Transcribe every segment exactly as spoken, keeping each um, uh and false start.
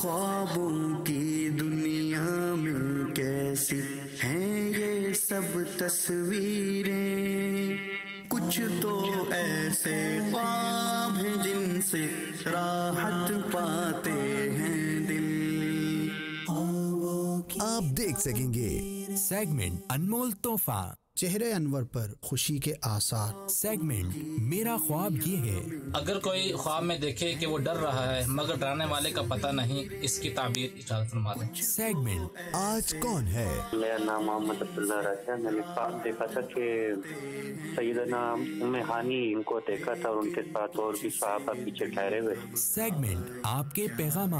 ख्वाबों की दुनिया में कैसी हैं ये सब तस्वीरें, कुछ तो ऐसे ख्वाब हैं जिनसे राहत पाते हैं दिल। आप देख सकेंगे सेगमेंट अनमोल तोहफा, चेहरे अनवर पर खुशी के आसार। सेगमेंट मेरा ख्वाब ये है, अगर कोई ख्वाब में देखे कि वो डर रहा है मगर डराने वाले का पता नहीं, इसकी ताबीर इजाजत फरमा दें। सेगमेंट आज कौन है। मेरा नाम मोहम्मद असद है। मैंने ख्वाब देखा था कि सैयदना उम्मे हानी इनको देखा था और उनके साथ और भी सहाबा पीछे ठहरे हुए। सेगमेंट आपके पैगाम,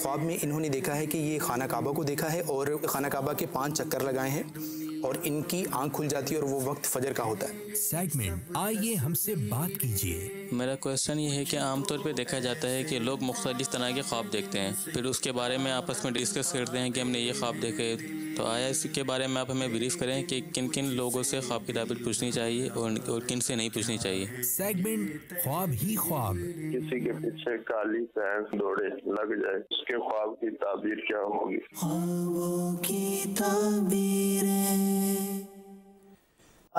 ख्वाब में इन्होंने देखा है कि ये खाना काबा को देखा है और खाना काबा के पाँच चक्कर लगाए हैं और इनकी आंख खुल जाती है और वो वक्त फजर का होता है। सेगमेंट आइए हमसे बात कीजिए। मेरा क्वेश्चन ये है कि आमतौर पे देखा जाता है कि लोग मुख्तलिफ तरह के ख्वाब देखते हैं, फिर उसके बारे में आपस में डिस्कस करते हैं कि हमने ये ख्वाब देखे, तो आया इसके बारे में आप हमें ब्रीफ करें कि किन किन लोगों से ख्वाब की ताबीर पूछनी चाहिए और, और किन से नहीं पूछनी चाहिए। सेगमेंट ख्वाब ही ख्वाब, किसी के पीछे काली फैंस दौड़े लग जाए, उसके ख्वाब की ताबीर क्या होगी।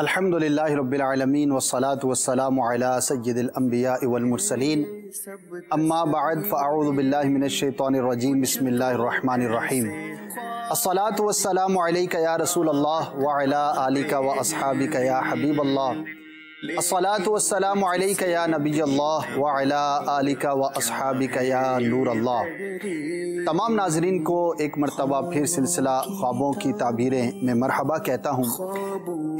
अल्हम्दुलिल्लाहि रब्बिल आलमीन वस्सलातु वस्सलामु अला सय्यिदिल अंबिया वल मुरसलीन अम्मा बअद फअऊज़ु बिल्लाहि मिनश शैतानिर रजीम बिस्मिल्लाहिर रहमानिर रहीम। अस्सलातु वस्सलामु अलैका या रसूलल्लाह व अला आलिका व अस्हाबिका या हबीबल्लाह। अस्सलातु वस्सलामु अलैका या नबीयल्लाह व अला आलिका व अस्हाबिका या नूरल्लाह। तमाम नाजरीन को एक मरतबा फिर सिलसिला ख्वाबों की ताबीरें में मरहबा कहता हूँ।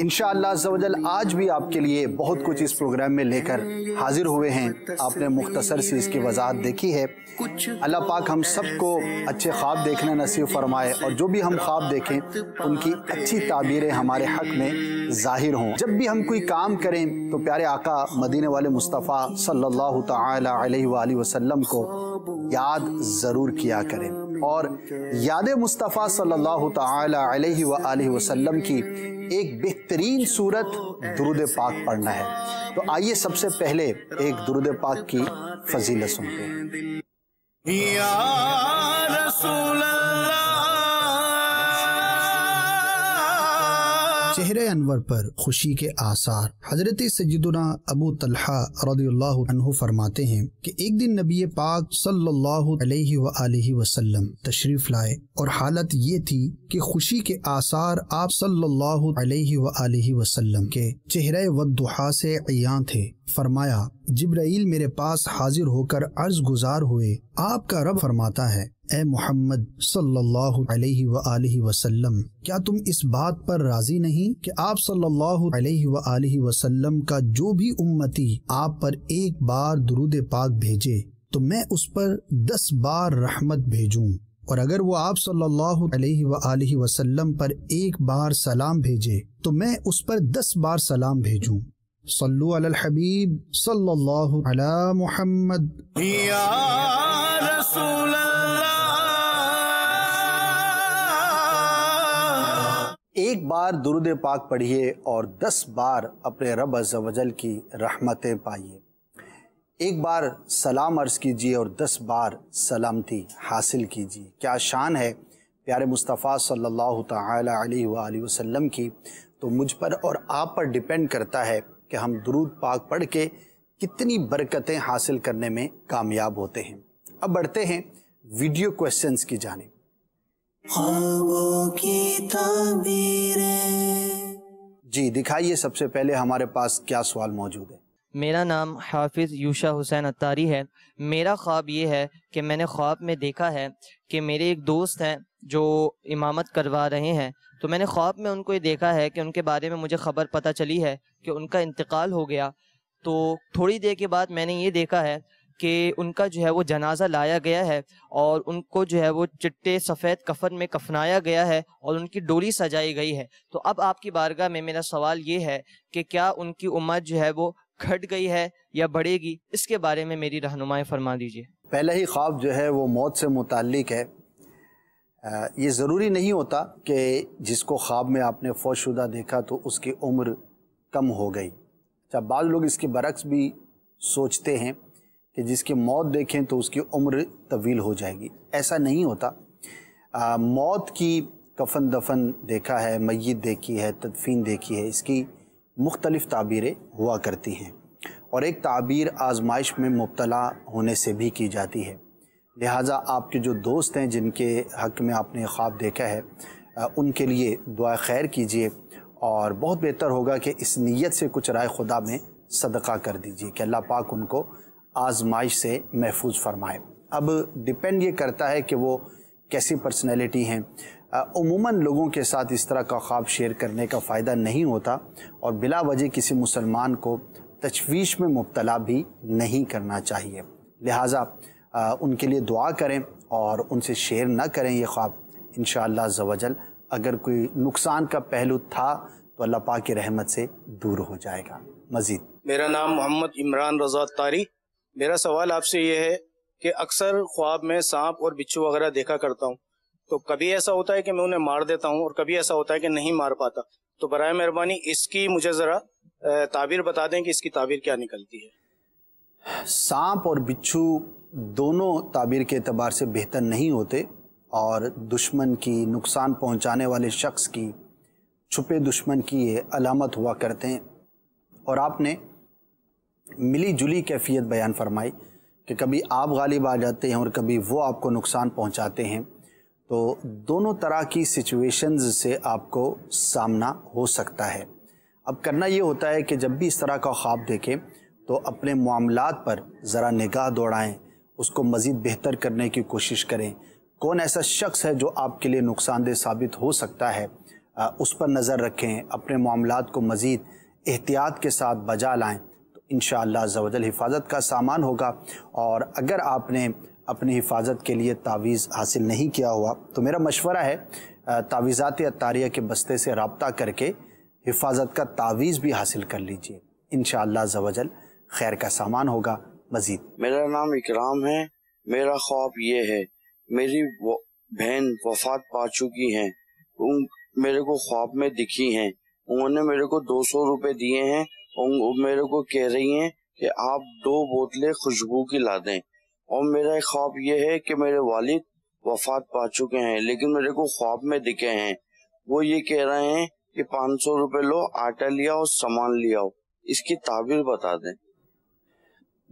इंशाअल्लाह अज़्ज़वजल आज भी आपके लिए बहुत कुछ इस प्रोग्राम में लेकर हाजिर हुए हैं। आपने मुख्तसर से इसकी वजाहत देखी है। अल्लाह पाक हम सबको अच्छे ख्वाब देखना नसीब फरमाए और जो भी हम ख्वाब देखें उनकी अच्छी ताबीरें हमारे हक में ज़ाहिर हों। जब भी हम कोई काम करें तो प्यारे आका मदीने वाले मुस्तफ़ा सल्लल्लाहु तआला अलैहि वसल्लम को याद ज़रूर किया करें और याद मुस्तफ़ा सल्लल्लाहु तआला अलैहि वसल्लम की एक बेहतरीन सूरत दुरूद पाक पढ़ना है। तो आइए सबसे पहले एक दुरूद पाक की फजीलत सुनते हैं। या रसूल अल्लाह, चेहरे अनवर पर खुशी के आसार। हजरत सय्यदुना अबू तलहा रदियल्लाहु अन्हु फरमाते हैं कि एक दिन नबी पाक सल्लल्लाहु अलैहि व आलिहि वसल्लम तशरीफ लाए और हालत ये थी कि खुशी के आसार आप सल्लल्लाहु अलैहि व आलिहि वसल्लम के चेहरे वद्दुहा से अयां थे। फरमाया, जिब्राइल मेरे पास हाजिर होकर अर्ज गुजार हुए, आपका रब फरमाता है, ए मोहम्मद सल्लल्लाहु अलैहि व आलिहि वसल्लम, क्या तुम इस बात पर राजी नहीं कि आप सल्लल्लाहु अलैहि व आलिहि वसल्लम का जो भी उम्मती आप पर एक बार दुरूद पाक भेजे तो मैं उस पर दस बार रहमत भेजूं, और अगर वो आप सल्लल्लाहु अलैहि व आलिहि वसल्लम पर एक बार सलाम भेजे तो मैं उस पर दस बार सलाम भेजूं। सल्लू अलल हबीब सल्लल्लाहु अला मुहम्मद। या रसूल अल्लाह, एक बार दुरूद पाक पढ़िए और दस बार अपने रब अज़्ज़वजल की रहमतें पाइए। एक बार सलाम अर्ज़ कीजिए और दस बार सलामती हासिल कीजिए। क्या शान है प्यारे मुस्तफ़ा सल्लल्लाहु तआला अलैहि व आलिहि वसल्लम की। तो मुझ पर और आप पर डिपेंड करता है कि हम दुरूद पाक पढ़ के कितनी बरकतें हासिल करने में कामयाब होते हैं। अब बढ़ते हैं वीडियो क्वेश्चंस की जाने। ख्वाबों की ताबीरें जी दिखाइए। सबसे पहले हमारे पास क्या सवाल मौजूद है। मेरा नाम हाफिज़ यूशा हुसैन अत्तारी है। मेरा ख्वाब ये है कि मैंने ख्वाब में देखा है कि मेरे एक दोस्त हैं जो इमामत करवा रहे हैं, तो मैंने ख्वाब में उनको ये देखा है कि उनके बारे में मुझे ख़बर पता चली है कि उनका इंतकाल हो गया। तो थोड़ी देर के बाद मैंने ये देखा है कि उनका जो है वो जनाजा लाया गया है और उनको जो है वो चिट्टे सफ़ेद कफन में कफनाया गया है और उनकी डोली सजाई गई है। तो अब आपकी बारगाह में मेरा सवाल ये है कि क्या उनकी उम्र जो है वो घट गई है या बढ़ेगी, इसके बारे में मेरी रहनुमाई फरमा दीजिए। पहला ही ख्वाब जो है वो मौत से मुताल्लिक है। ये ज़रूरी नहीं होता कि जिसको ख्वाब में आपने फौतशुदा देखा तो उसकी उम्र कम हो गई। अच्छा, बाद लोग इसके बरक्स भी सोचते हैं कि जिसकी मौत देखें तो उसकी उम्र तवील हो जाएगी, ऐसा नहीं होता। आ, मौत की कफन दफन देखा है, मय्यत देखी है, तदफीन देखी है, इसकी मुख्तलिफ़ ताबीरें हुआ करती हैं और एक ताबीर आजमाइश में मुब्तला होने से भी की जाती है। लिहाजा आपके जो दोस्त हैं जिनके हक़ में आपने ख्वाब देखा है आ, उनके लिए दुआ खैर कीजिए और बहुत बेहतर होगा कि इस नीयत से कुछ राय खुदा में सदका कर दीजिए कि अल्लाह पाक उनको आजमाइश से महफूज फरमाए। अब डिपेंड ये करता है कि वो कैसी पर्सनैलिटी हैं। उमूमन लोगों के साथ इस तरह का ख्वाब शेयर करने का फ़ायदा नहीं होता और बिला वजह किसी मुसलमान को तशवीश में मुब्तला भी नहीं करना चाहिए। लिहाजा आ, उनके लिए दुआ करें और उनसे शेयर ना करें ये ख्वाब। इंशाअल्लाह अज़्ज़ा वजल अगर कोई नुकसान का पहलू था तो अल्लाह पाक की रहमत से दूर हो जाएगा। मज़ीद। मेरा नाम मोहम्मद इमरान रज़ा अत्तारी। मेरा सवाल आपसे ये है कि अक्सर ख्वाब में सांप और बिच्छू वगैरह देखा करता हूँ, तो कभी ऐसा होता है कि मैं उन्हें मार देता हूँ और कभी ऐसा होता है कि नहीं मार पाता, तो बराए मेहरबानी इसकी मुझे ज़रा ताबीर बता दें कि इसकी ताबीर क्या निकलती है। सांप और बिच्छू दोनों ताबीर के एतबार से बेहतर नहीं होते और दुश्मन की, नुकसान पहुँचाने वाले शख्स की, छुपे दुश्मन की ये अलामत हुआ करते हैं। और आपने मिली जुली कैफियत बयान फरमाई कि कभी आप गालिब आ जाते हैं और कभी वो आपको नुकसान पहुंचाते हैं, तो दोनों तरह की सिचुएशंस से आपको सामना हो सकता है। अब करना ये होता है कि जब भी इस तरह का ख्वाब देखें तो अपने मामलात पर ज़रा निगाह दौड़ाएं, उसको मज़ीद बेहतर करने की कोशिश करें। कौन ऐसा शख्स है जो आपके लिए नुकसानदेह साबित हो सकता है, आ, उस पर नज़र रखें, अपने मामलात को मज़ीद एहतियात के साथ बजा लाएँ, तो इंशाअल्लाह अज़्ज़ा वजल हिफाजत का सामान होगा। और अगर आपने अपनी हिफाजत के लिए तावीज़ हासिल नहीं किया हुआ तो मेरा मशवरा है तावीज़ात अत्तारिया के बस्ते से रब्ता करके हिफाजत का तावीज़ भी हासिल कर लीजिए, इंशाअल्लाह अज़्ज़ा वजल खैर का सामान होगा। मज़ीद। मेरा नाम इकराम है। मेरा ख्वाब ये है, मेरी बहन वफात पा चुकी हैं, मेरे को ख्वाब में दिखी हैं, उन्होंने मेरे को दो सौ रुपये दिए हैं और मेरे को कह रही हैं कि आप दो बोतलें खुशबू की ला दें। और मेरा ख्वाब यह है कि मेरे वालिद वफात पा चुके हैं लेकिन मेरे को ख्वाब में दिखे हैं, वो ये कह रहे हैं कि पाँच सौ रुपये लो, आटा ले आओ, सामान ले आओ, इसकी ताबीर बता दें।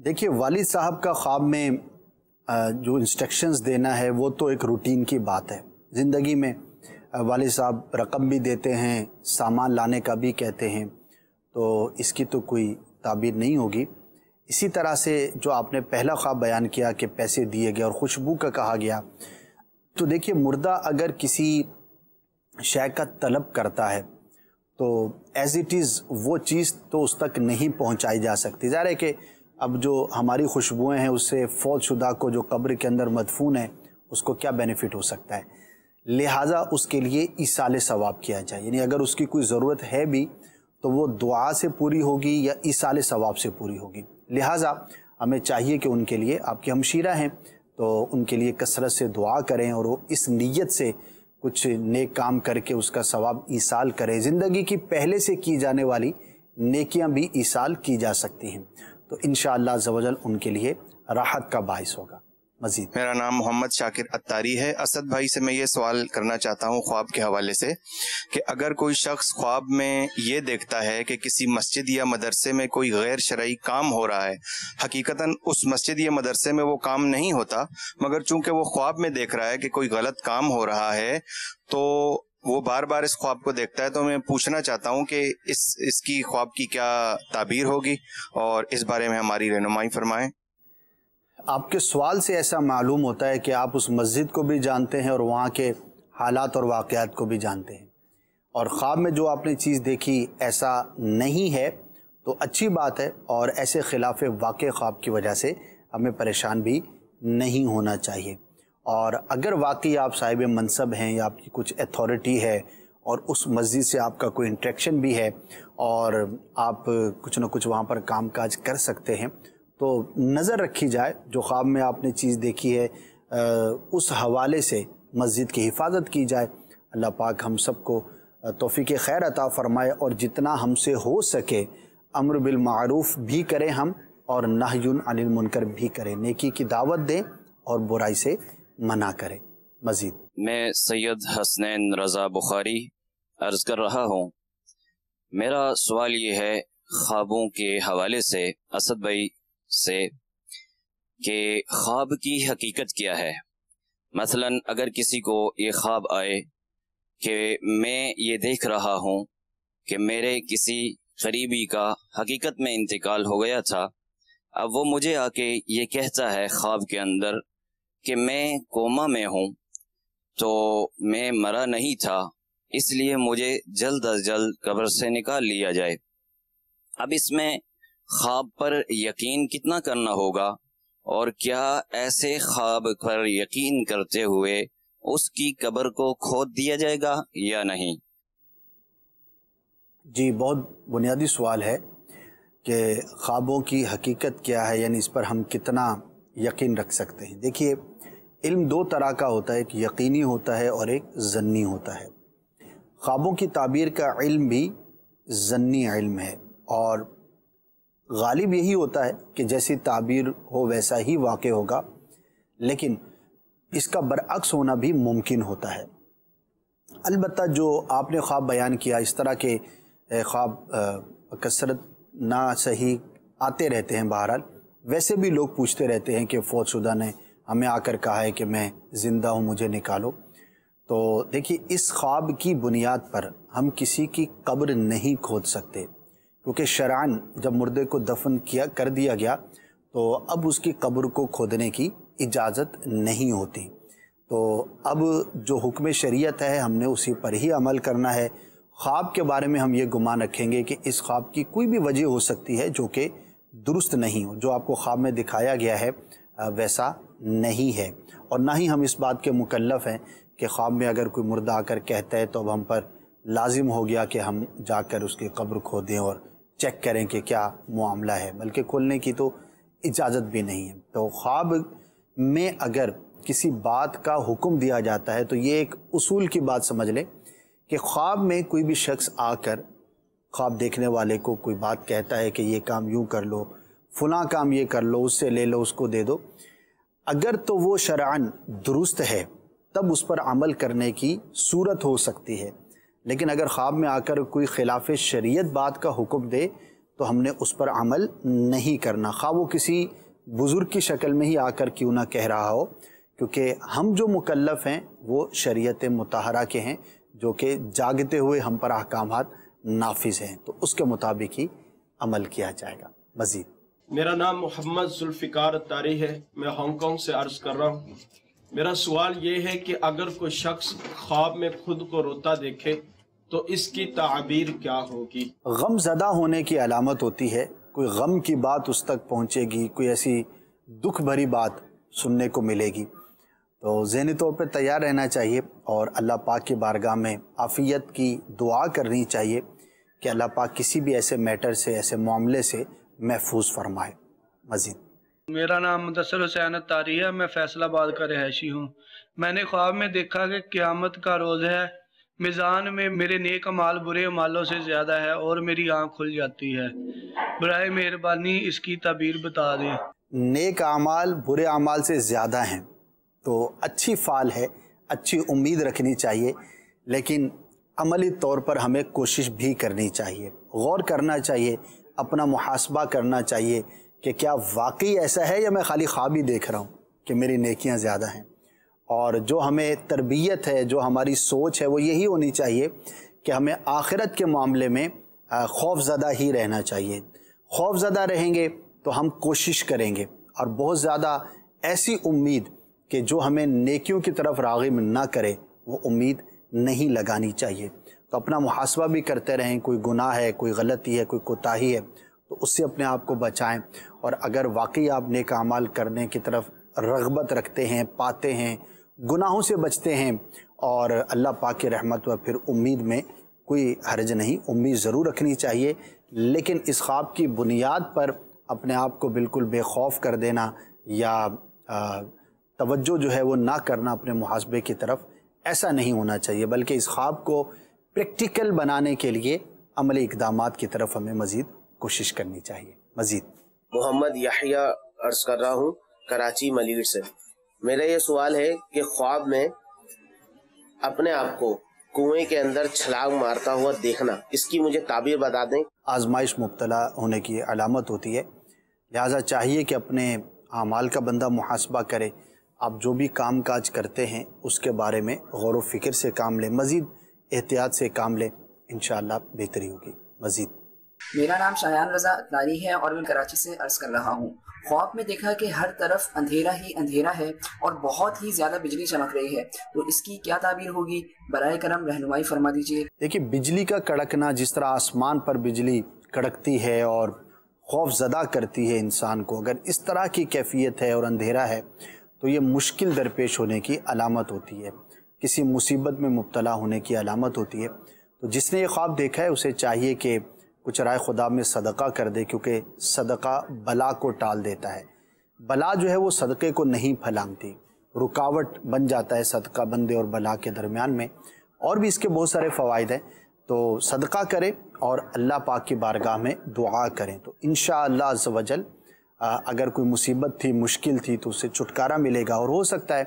देखिए, वालिद साहब का ख्वाब में जो इंस्ट्रक्शंस देना है वो तो एक रूटीन की बात है। ज़िंदगी में वालिद साहब रकम भी देते हैं, सामान लाने का भी कहते हैं, तो इसकी तो कोई ताबीर नहीं होगी। इसी तरह से जो आपने पहला ख्वाब बयान किया कि पैसे दिए गए और खुशबू का कहा गया, तो देखिए मुर्दा अगर किसी शय का तलब करता है तो एज़ इट इज़ वो चीज़ तो उस तक नहीं पहुंचाई जा सकती। ज़ाहिर है कि अब जो हमारी खुशबुएँ हैं उससे फौतशुदा को, जो कब्र के अंदर मदफून है, उसको क्या बेनिफिट हो सकता है। लिहाजा उसके लिए ईसाले सवाब किया जाए, यानी अगर उसकी कोई ज़रूरत है भी तो वो दुआ से पूरी होगी या ईसाले सवाब से पूरी होगी। लिहाजा हमें चाहिए कि उनके लिए, आपके हमशीरा हैं तो उनके लिए कसरत से दुआ करें और वो इस नीयत से कुछ नेक काम करके उसका सवाब ईसाल करें। ज़िंदगी की पहले से की जाने वाली नेकियां भी ईसाल की जा सकती हैं, तो इंशाअल्लाह अज़्ज़ा वजल उनके लिए राहत का बायस होगा। मजीद। मेरा नाम मोहम्मद शाकिर अत्तारी है। असद भाई से मैं ये सवाल करना चाहता हूँ ख्वाब के हवाले से कि अगर कोई शख्स ख्वाब में ये देखता है कि किसी मस्जिद या मदरसे में कोई गैर शरई काम हो रहा है, हकीकतन उस मस्जिद या मदरसे में वो काम नहीं होता, मगर चूंकि वो ख्वाब में देख रहा है कि कोई गलत काम हो रहा है तो वो बार बार इस ख्वाब को देखता है, तो मैं पूछना चाहता हूँ कि इस इसकी ख्वाब की क्या ताबीर होगी और इस बारे में हमारी रहनुमाई फरमाएं। आपके सवाल से ऐसा मालूम होता है कि आप उस मस्जिद को भी जानते हैं और वहाँ के हालात और वाक़यात को भी जानते हैं, और ख़्वाब में जो आपने चीज़ देखी ऐसा नहीं है तो अच्छी बात है, और ऐसे खिलाफ वाक़ ख्वाब की वजह से हमें परेशान भी नहीं होना चाहिए। और अगर वाकई आप साहिब मनसब हैं या आपकी कुछ अथॉरिटी है और उस मस्जिद से आपका कोई इंट्रैक्शन भी है और आप कुछ ना कुछ वहाँ पर काम काज कर सकते हैं, तो नज़र रखी जाए। जो ख्वाब में आपने चीज़ देखी है आ, उस हवाले से मस्जिद की हिफाजत की जाए। अल्लाह पाक हम सबको तौफीक खैर अता फ़रमाए और जितना हमसे हो सके अमर बिल मारूफ़ भी करें हम और नहयुन अनिल मुनकर भी करें, नेकी की दावत दें और बुराई से मना करें। मजीद मैं सैयद हसनैन रज़ा बुखारी अर्ज़ कर रहा हूँ। मेरा सवाल ये है ख्वाबों के हवाले से असद भाई से कि ख्वाब की हकीकत क्या है। मसलन अगर किसी को ये ख्वाब आए कि मैं ये देख रहा हूँ कि मेरे किसी करीबी का हकीकत में इंतकाल हो गया था, अब वो मुझे आके ये कहता है ख्वाब के अंदर कि मैं कोमा में हूँ, तो मैं मरा नहीं था, इसलिए मुझे जल्द अज जल्द कब्र से निकाल लिया जाए। अब इसमें ख्वाब पर यकीन कितना करना होगा और क्या ऐसे ख्वाब पर यकीन करते हुए उसकी कब्र को खोद दिया जाएगा या नहीं? जी, बहुत बुनियादी सवाल है कि ख्वाबों की हकीकत क्या है, यानी इस पर हम कितना यकीन रख सकते हैं। देखिए, इल्म दो तरह का होता है, एक यकीनी होता है और एक ज़न्नी होता है। ख्वाबों की ताबीर का इल्म भी ज़न्नी इल्म है और गालिब यही होता है कि जैसी ताबीर हो वैसा ही वाक़ होगा, लेकिन इसका बरअक्स होना भी मुमकिन होता है। अलबत्ता जो आपने ख्वाब बयान किया, इस तरह के ख्वाब कसरत ना सही आते रहते हैं। बहरहाल वैसे भी लोग पूछते रहते हैं कि फ़ौतशुदा ने हमें आकर कहा है कि मैं ज़िंदा हूँ, मुझे निकालो। तो देखिए, इस ख्वाब की बुनियाद पर हम किसी की कब्र नहीं खोद सकते, क्योंकि शरअन जब मुर्दे को दफन किया कर दिया गया तो अब उसकी कब्र को खोदने की इजाज़त नहीं होती। तो अब जो हुक्म शरीयत है हमने उसी पर ही अमल करना है। ख्वाब के बारे में हम ये गुमान रखेंगे कि इस ख्वाब की कोई भी वजह हो सकती है जो कि दुरुस्त नहीं हो, जो आपको ख्वाब में दिखाया गया है वैसा नहीं है। और ना ही हम इस बात के मुकल्लफ़ हैं कि ख्वाब में अगर कोई मुर्दा आकर कहता है तो अब हम पर लाजिम हो गया कि हम जाकर उसकी कब्र खोदें और चेक करें कि क्या मामला है, बल्कि खोलने की तो इजाज़त भी नहीं है। तो ख्वाब में अगर किसी बात का हुक्म दिया जाता है तो ये एक उसूल की बात समझ लें कि ख्वाब में कोई भी शख्स आकर ख्वाब देखने वाले को कोई बात कहता है कि ये काम यूँ कर लो, फलां काम ये कर लो, उससे ले लो, उसको दे दो, अगर तो वो शरअन दुरुस्त है तब उस पर अमल करने की सूरत हो सकती है। लेकिन अगर ख्वाब में आकर कोई खिलाफ शरीयत बात का हुक्म दे तो हमने उस पर अमल नहीं करना, खा वो किसी बुज़ुर्ग की शक्ल में ही आकर क्यों ना कह रहा हो, क्योंकि हम जो मुकल्लफ़ हैं वो शरीयत मुतहरा के हैं जो कि जागते हुए हम पर अहकामात नाफिज़ हैं, तो उसके मुताबिक ही अमल किया जाएगा। मज़ीद मेरा नाम मोहम्मद जुल्फ़िकार अत्तारी है, मैं हांगकॉन्ग से अर्ज़ कर रहा हूँ। मेरा सवाल ये है कि अगर कोई शख्स ख्वाब में खुद को रोता देखे तो इसकी ताबीर क्या होगी? गम ज़दा होने की अलामत होती है, कोई गम की बात उस तक पहुँचेगी, कोई ऐसी दुख भरी बात सुनने को मिलेगी, तो ज़हनी तौर पर तैयार रहना चाहिए और अल्लाह पाक की बारगाह में आफ़ियत की दुआ करनी चाहिए कि अल्लाह पाक किसी भी ऐसे मैटर से, ऐसे मामले से महफूज फरमाए। मज़ीद मेरा नाम मुदस्सर हुसैन अत्तारी है, मैं फैसलाबाद का रहायशी हूँ। मैंने ख्वाब में देखा कि क़यामत का रोज़ है, मिज़ान में मेरे नेक अमाल बुरे अमालों से ज़्यादा है और मेरी आँख खुल जाती है, बराए मेहरबानी इसकी ताबीर बता दें। नेक अमाल बुरे अमाल से ज़्यादा हैं तो अच्छी फ़ाल है, अच्छी उम्मीद रखनी चाहिए, लेकिन अमली तौर पर हमें कोशिश भी करनी चाहिए, गौर करना चाहिए, अपना मुहासबा करना चाहिए कि क्या वाकई ऐसा है या मैं खाली ख्वाब ही देख रहा हूँ कि मेरी नेकियाँ ज़्यादा हैं। और जो हमें तरबियत है, जो हमारी सोच है, वो यही होनी चाहिए कि हमें आखिरत के मामले में खौफज़दा ही रहना चाहिए। खौफज़दा रहेंगे तो हम कोशिश करेंगे और बहुत ज़्यादा ऐसी उम्मीद कि जो हमें नेकियों की तरफ राग़िब ना करे, वो उम्मीद नहीं लगानी चाहिए। तो अपना मुहासबा भी करते रहें, कोई गुनाह है, कोई गलती है, कोई कोताही है तो उससे अपने आप को बचाएं। और अगर वाकई आप नेक अमाल करने की तरफ रग़बत रखते हैं, पाते हैं, गुनाहों से बचते हैं और अल्लाह पाक की रहमत व फिर उम्मीद में कोई हर्ज नहीं, उम्मीद ज़रूर रखनी चाहिए, लेकिन इस ख्वाब की बुनियाद पर अपने आप को बिल्कुल बेखौफ कर देना या तवज्जो जो है वो ना करना अपने मुहासबे की तरफ, ऐसा नहीं होना चाहिए, बल्कि इस ख्वाब को प्रैक्टिकल बनाने के लिए अमली इक़दामात की तरफ हमें मज़ीद कोशिश करनी चाहिए। मज़ीद मोहम्मद याहिया अर्ज कर रहा हूँ, कराची मलीर से। मेरा ये सवाल है कि ख्वाब में अपने आप को कुएं के अंदर छलांग मारता हुआ देखना, इसकी मुझे ताबीर बता दें। आजमाइश मुब्तला होने की अलामत होती है, लिहाजा चाहिए कि अपने आमाल का बंदा मुहासबा करे। आप जो भी काम काज करते हैं उसके बारे में गौर व फिक्र से काम लें, मज़ीद एहतियात से काम लें, इंशाअल्लाह बेहतरी होगी। मज़ीद मेरा नाम शायान रजा अत्तारी है और मैं कराची से अर्ज़ कर रहा हूँ। ख्वाब में देखा कि हर तरफ अंधेरा ही अंधेरा है और बहुत ही ज़्यादा बिजली चमक रही है, तो इसकी क्या ताबीर होगी? बराए करम रहनुमाई फरमा दीजिए। देखिए, बिजली का कड़कना, जिस तरह आसमान पर बिजली कड़कती है और खौफज़दा करती है इंसान को, अगर इस तरह की कैफियत है और अंधेरा है तो ये मुश्किल दरपेश होने की अलामत होती है, किसी मुसीबत में मुब्तला होने की अलामत होती है। तो जिसने ये ख्वाब देखा है उसे चाहिए कि कुछ राय खुदा में सदका कर दे, क्योंकि सदका बला को टाल देता है। बला जो है वो सदक़े को नहीं फैलाती, रुकावट बन जाता है सदका बंदे और बला के दरमियान में। और भी इसके बहुत सारे फ़वाइद हैं, तो सदका करें और अल्लाह पाक की बारगाह में दुआ करें, तो इंशाअल्लाह अज़्ज़ व जल अगर कोई मुसीबत थी, मुश्किल थी, तो उससे छुटकारा मिलेगा। और हो सकता है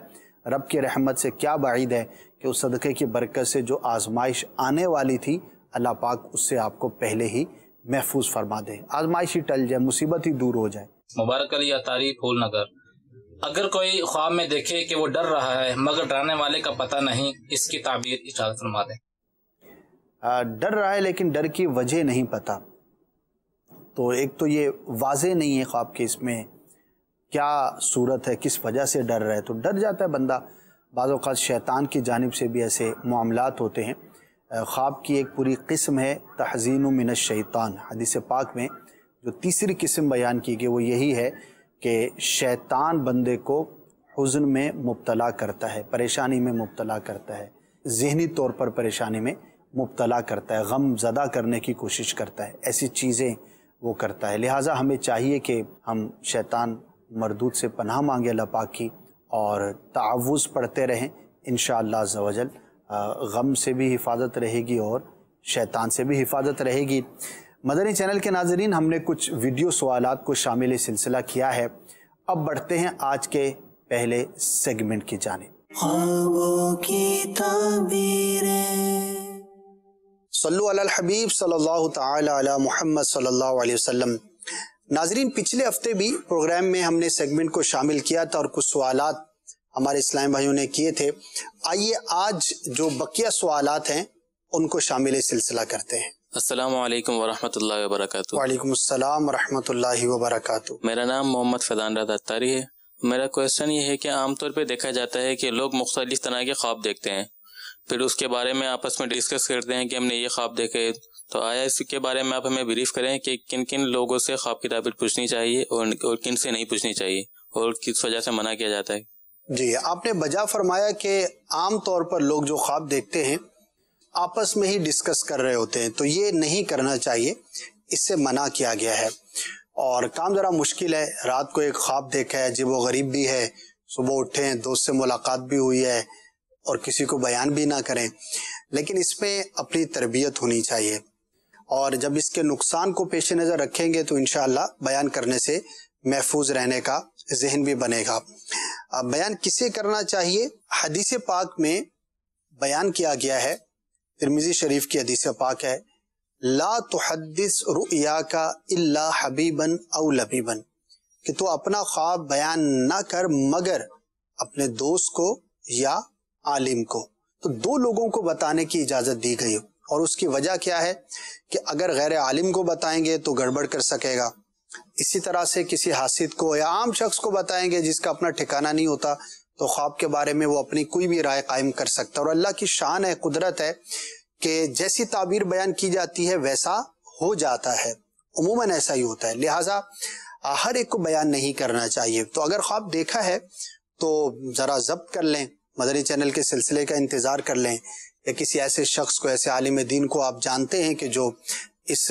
रब की रहमत से क्या बाइद है कि उस सदक़े की बरकत से जो आजमाइश आने वाली थी, अल्लाह पाक उससे आपको पहले ही महफूज फरमा दे, आजमाइश ही टल जाए, मुसीबत ही दूर हो जाए। मुबारक अली अतारी, फूलनगर। अगर कोई ख्वाब में देखे कि वो डर रहा है मगर डराने वाले का पता नहीं, इसकी ताबीर इजाज़त फरमा दे। डर रहा है लेकिन डर की वजह नहीं पता, तो एक तो ये वाजे नहीं है ख्वाब के इसमें क्या सूरत है, किस वजह से डर रहा है, तो डर जाता है बंदा। बाज़ औक़ात शैतान की जानिब से भी ऐसे मामलात होते हैं। ख्वाब की एक पूरी किस्म है तहज़ीनु मिनश शैतान, हदीस पाक में जो तीसरी किस्म बयान की गई वो यही है कि शैतान बंदे को हुज़्न में मुब्तला करता है, परेशानी में मुब्तला करता है, ज़हनी तौर पर परेशानी में मुब्तला करता है, गम ज़दा करने की कोशिश करता है, ऐसी चीज़ें वो करता है। लिहाजा हमें चाहिए कि हम शैतान मरदूद से पनाह मांगे अल्लाह पाक की और तावुज़ पढ़ते रहें, इंशाअल्लाह अज़्ज़ व जल गम से भी हिफाजत रहेगी और शैतान से भी हिफाजत रहेगी। मदनी चैनल के नाजरीन, हमने कुछ वीडियो सवालात को शामिल सिलसिला किया है। अब बढ़ते हैं आज के पहले सेगमेंट की जानिब। ख्वाबों की ताबीरें। सल्लु अला हबीब सल्लल्लाहु तआला अला मुहम्मद सल्लल्लाहु अलैहि वसल्लम। नाजरीन, पिछले हफ्ते भी प्रोग्राम में हमने सेगमेंट को शामिल किया था और कुछ सवालात हमारे इस्लाम भाइयों ने किए थे। आइए आज जो बकिया सवालात हैं उनको शामिल सिलसिला करते हैं। अस्सलाम वालेकुम वरहमतुल्लाहि वबरकातुहू। वालेकुम अस्सलाम वरहमतुल्लाहि वबरकातुहू। मेरा नाम मोहम्मद फैजान रज़ा अत्तारी है। मेरा क्वेश्चन ये है कि आमतौर पर देखा जाता है कि लोग मुख्तलिफ तरह के ख्वाब देखते हैं, फिर उसके बारे में आपस में डिस्कस करते हैं कि हमने ये ख्वाब देखे, तो आया इसके बारे में आप हमें ब्रीफ करें कि किन किन लोगों से ख्वाब की ताबीर पूछनी चाहिए और, और किन से नहीं पूछनी चाहिए और किस वजह से मना किया जाता है। जी, आपने बजा फरमाया कि आम तौर पर लोग जो ख्वाब देखते हैं आपस में ही डिस्कस कर रहे होते हैं, तो ये नहीं करना चाहिए, इससे मना किया गया है। और काम ज़रा मुश्किल है, रात को एक ख्वाब देखा है, अजीब व गरीब भी है, सुबह उठे हैं, दोस्त से मुलाकात भी हुई है और किसी को बयान भी ना करें, लेकिन इसमें अपनी तरबियत होनी चाहिए और जब इसके नुकसान को पेश नज़र रखेंगे तो इंशाअल्लाह बयान करने से महफूज रहने का जहन भी बनेगा। अब बयान किसे करना चाहिए? हदीस पाक में बयान किया गया है, तिरमिज़ी शरीफ की हदीस पाक है, ला तुहद्दिस रुयाका इल्ला हबीबन औ लबीबन, कि तू अपना ख्वाब बयान ना कर मगर अपने दोस्त को या आलिम को। तो दो लोगों को बताने की इजाज़त दी गई और उसकी वजह क्या है कि अगर गैर आलिम को बताएंगे तो गड़बड़ कर सकेगा, इसी तरह से किसी हासिद को या आम शख्स को बताएंगे जिसका अपना ठिकाना नहीं होता, तो ख्वाब के बारे में वो अपनी कोई भी राय कायम कर सकता है। और अल्लाह की शान है, कुदरत है कि जैसी ताबीर बयान की जाती है वैसा हो जाता है, उमूमन ऐसा ही होता है, लिहाजा हर एक को बयान नहीं करना चाहिए। तो अगर ख्वाब देखा है तो ज़रा ज़ब्त कर लें, मदनी चैनल के सिलसिले का इंतज़ार कर लें, या किसी ऐसे शख्स को, ऐसे आलिम दीन को आप जानते हैं कि जो इस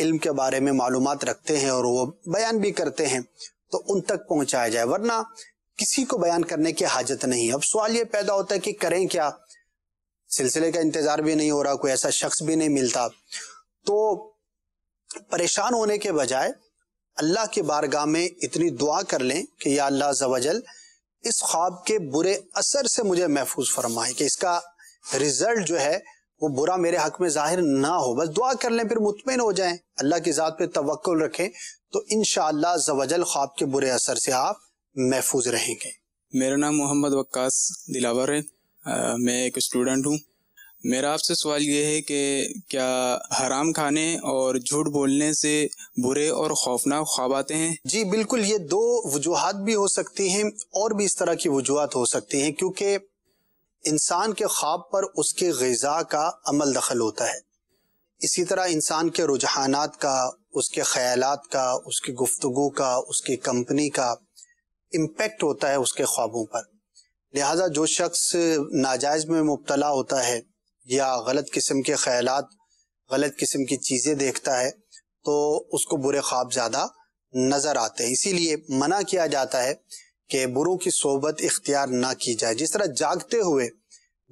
इल्म के बारे में मालूमात रखते हैं और वो बयान भी करते हैं, तो उन तक पहुंचाया जाए, वरना किसी को बयान करने की हाजत नहीं है। अब सवाल ये पैदा होता है कि करें क्या, सिलसिले का इंतज़ार भी नहीं हो रहा, कोई ऐसा शख्स भी नहीं मिलता, तो परेशान होने के बजाय अल्लाह के बारगाह में इतनी दुआ कर लें कि या अल्लाह अज़्ज़वजल इस ख्वाब के बुरे असर से मुझे महफूज फरमाए, कि इसका रिजल्ट जो है वो बुरा मेरे हक में जाहिर ना हो। बस दुआ कर लें, फिर मुतमिन हो जाएं, अल्लाह की ज़ात पे तवक्कुल रखें, तो इंशाअल्लाह अज़्ज़वजल ख्वाब के बुरे असर से आप महफूज रहेंगे। मेरा नाम मोहम्मद वक्कास दिलावर है, आ, मैं एक स्टूडेंट हूँ। मेरा आपसे सवाल ये है कि क्या हराम खाने और झूठ बोलने से बुरे और खौफनाक ख्वाब आते हैं? जी बिल्कुल, ये दो वजूहात भी हो सकती हैं और भी इस तरह की वजूहात हो सकती हैं, क्योंकि इंसान के ख्वाब पर उसके ग़िज़ा का अमल दखल होता है। इसी तरह इंसान के रुझानात का, उसके ख्यालात का, उसकी गुफ्तगू का, उसकी कंपनी का इम्पेक्ट होता है उसके ख्वाबों पर। लिहाजा जो शख्स नाजायज़ में मुब्तला होता है या गलत किस्म के ख्यालात, गलत किस्म की चीज़ें देखता है, तो उसको बुरे ख्वाब ज़्यादा नज़र आते हैं। इसीलिए मना किया जाता है कि बुरों की सोहबत इख्तियार ना की जाए। जिस तरह जागते हुए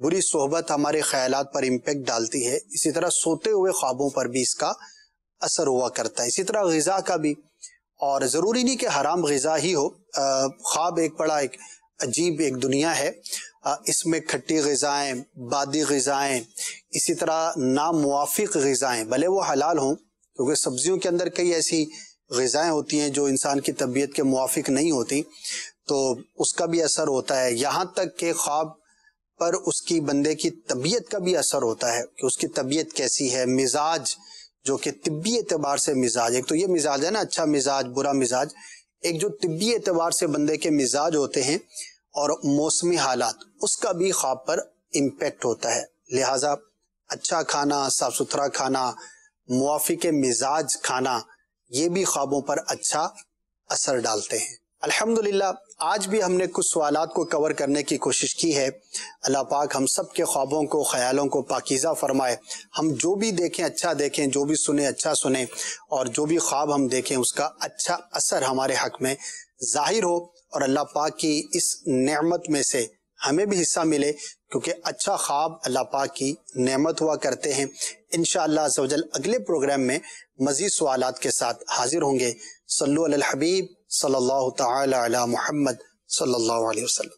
बुरी सोहबत हमारे ख्यालात पर इम्पेक्ट डालती है, इसी तरह सोते हुए ख्वाबों पर भी इसका असर हुआ करता है। इसी तरह ग़िज़ा का भी, और ज़रूरी नहीं कि हराम ग़िज़ा ही हो। ख्वाब एक बड़ा एक अजीब एक दुनिया है, इसमें खट्टी ग़िज़ाएँ, बादी ग़िज़ाएँ, इसी तरह नामुवाफिक ग़िज़ाएँ, भले वो हलाल हों, क्योंकि सब्जियों के अंदर कई ऐसी ग़िज़ाएँ होती हैं जो इंसान की तबीयत के मुवाफिक नहीं होती, तो उसका भी असर होता है। यहाँ तक कि ख्वाब पर उसकी बंदे की तबीयत का भी असर होता है कि उसकी तबीयत कैसी है, मिजाज, जो कि तिब्बी एतबार से मिजाज, एक तो ये मिजाज है ना, अच्छा मिजाज, बुरा मिजाज, एक जो तिब्बी एतबार से बंदे के मिजाज होते हैं, और मौसमी हालात, उसका भी ख्वाब पर इम्पेक्ट होता है। लिहाजा अच्छा खाना, साफ सुथरा खाना, मुवाफिक मिजाज खाना, ये भी ख्वाबों पर अच्छा असर डालते हैं। अल्हम्दुलिल्लाह, आज भी हमने कुछ सवालात को कवर करने की कोशिश की है। अल्लाह पाक हम सब के ख्वाबों को, ख्यालों को पाकीज़ा फरमाए। हम जो भी देखें अच्छा देखें, जो भी सुने अच्छा सुने, और जो भी ख्वाब हम देखें उसका अच्छा असर हमारे हक में ज़ाहिर हो, और अल्लाह पाक की इस नेमत में से हमें भी हिस्सा मिले, क्योंकि अच्छा ख्वाब अल्लाह पाक की नेमत हुआ करते हैं। इंशाअल्लाह अज़्ज़वजल अगले प्रोग्राम में मज़ीद सवालात के साथ हाजिर होंगे। सल्लु अलल हबीब सल्लल्लाहु तआला अला मुहम्मद सल्लल्लाहु अलैहि वसल्लम।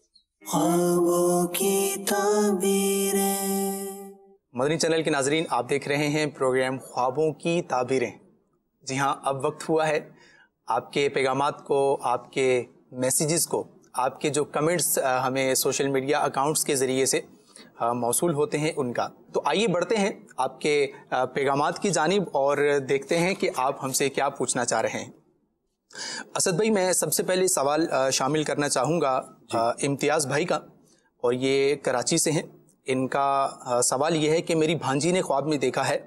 ख्वाबों की ताबीरें। मदनी चैनल के नाज़रीन, आप देख रहे हैं प्रोग्राम ख्वाबों की ताबीरें। जी हाँ, अब वक्त हुआ है आपके पैगामात को, आपके मैसेजेस को, आपके जो कमेंट्स हमें सोशल मीडिया अकाउंट्स के ज़रिए से मौसूल होते हैं उनका। तो आइए बढ़ते हैं आपके पैगामात की जानिब और देखते हैं कि आप हमसे क्या पूछना चाह रहे हैं। असद भाई, मैं सबसे पहले सवाल शामिल करना चाहूँगा इम्तियाज़ भाई का, और ये कराची से हैं। इनका सवाल ये है कि मेरी भांजी ने ख्वाब में देखा है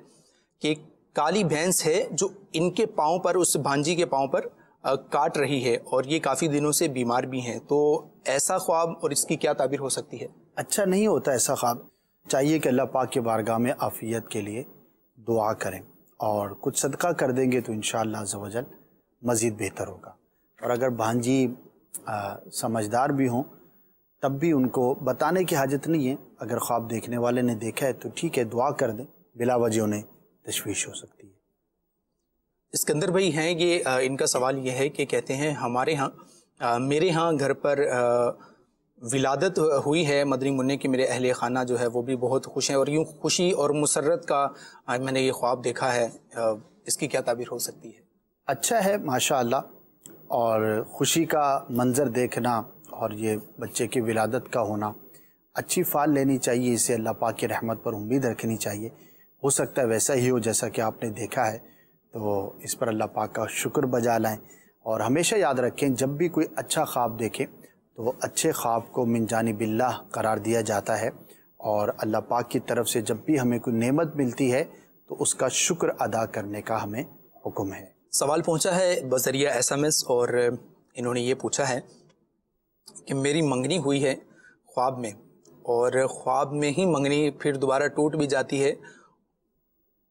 कि काली भैंस है जो इनके पाँव पर, उस भांजी के पाँव पर काट रही है, और ये काफ़ी दिनों से बीमार भी हैं। तो ऐसा ख्वाब और इसकी क्या ताबीर हो सकती है? अच्छा नहीं होता ऐसा ख्वाब, चाहिए कि अल्लाह पाक के बारगाह में आफियत के लिए दुआ करें, और कुछ सदका कर देंगे तो इंशाअल्लाह अज़्ज़वजल मज़ीद बेहतर होगा। और अगर भांजी आ, समझदार भी हों तब भी उनको बताने की हाजत नहीं है। अगर ख्वाब देखने वाले ने देखा है तो ठीक है, दुआ कर दें, बिला वजह उन्हें तशवीश हो सकती है। इसकंदर भाई हैं ये, आ, इनका सवाल ये है कि कहते हैं हमारे यहाँ, मेरे यहाँ घर पर आ, विलादत हुई है मदनी मुन्ने की, मेरे अहले खाना जो है वो भी बहुत खुश हैं, और यूँ खुशी और मुसरत का आ, मैंने ये ख्वाब देखा है। आ, इसकी क्या ताबीर हो सकती है? अच्छा है माशाअल्लाह, और खुशी का मंज़र देखना और ये बच्चे की विलादत का होना, अच्छी फ़ाल लेनी चाहिए, इसे अल्लाह पाक की रहमत पर उम्मीद रखनी चाहिए। हो सकता है वैसा ही हो जैसा कि आपने देखा है, तो इस पर अल्लाह पाक का शुक्र बजा लाएँ। और हमेशा याद रखें, जब भी कोई अच्छा ख्वाब देखें तो अच्छे ख्वाब को मिन जानिबिल्लाह करार दिया जाता है, और अल्लाह पाक की तरफ से जब भी हमें कोई नेमत मिलती है तो उसका शुक्र अदा करने का हमें हुक्म है। सवाल पहुंचा है बजरिया एस एम एस, और इन्होंने ये पूछा है कि मेरी मंगनी हुई है ख्वाब में, और ख्वाब में ही मंगनी फिर दोबारा टूट भी जाती है,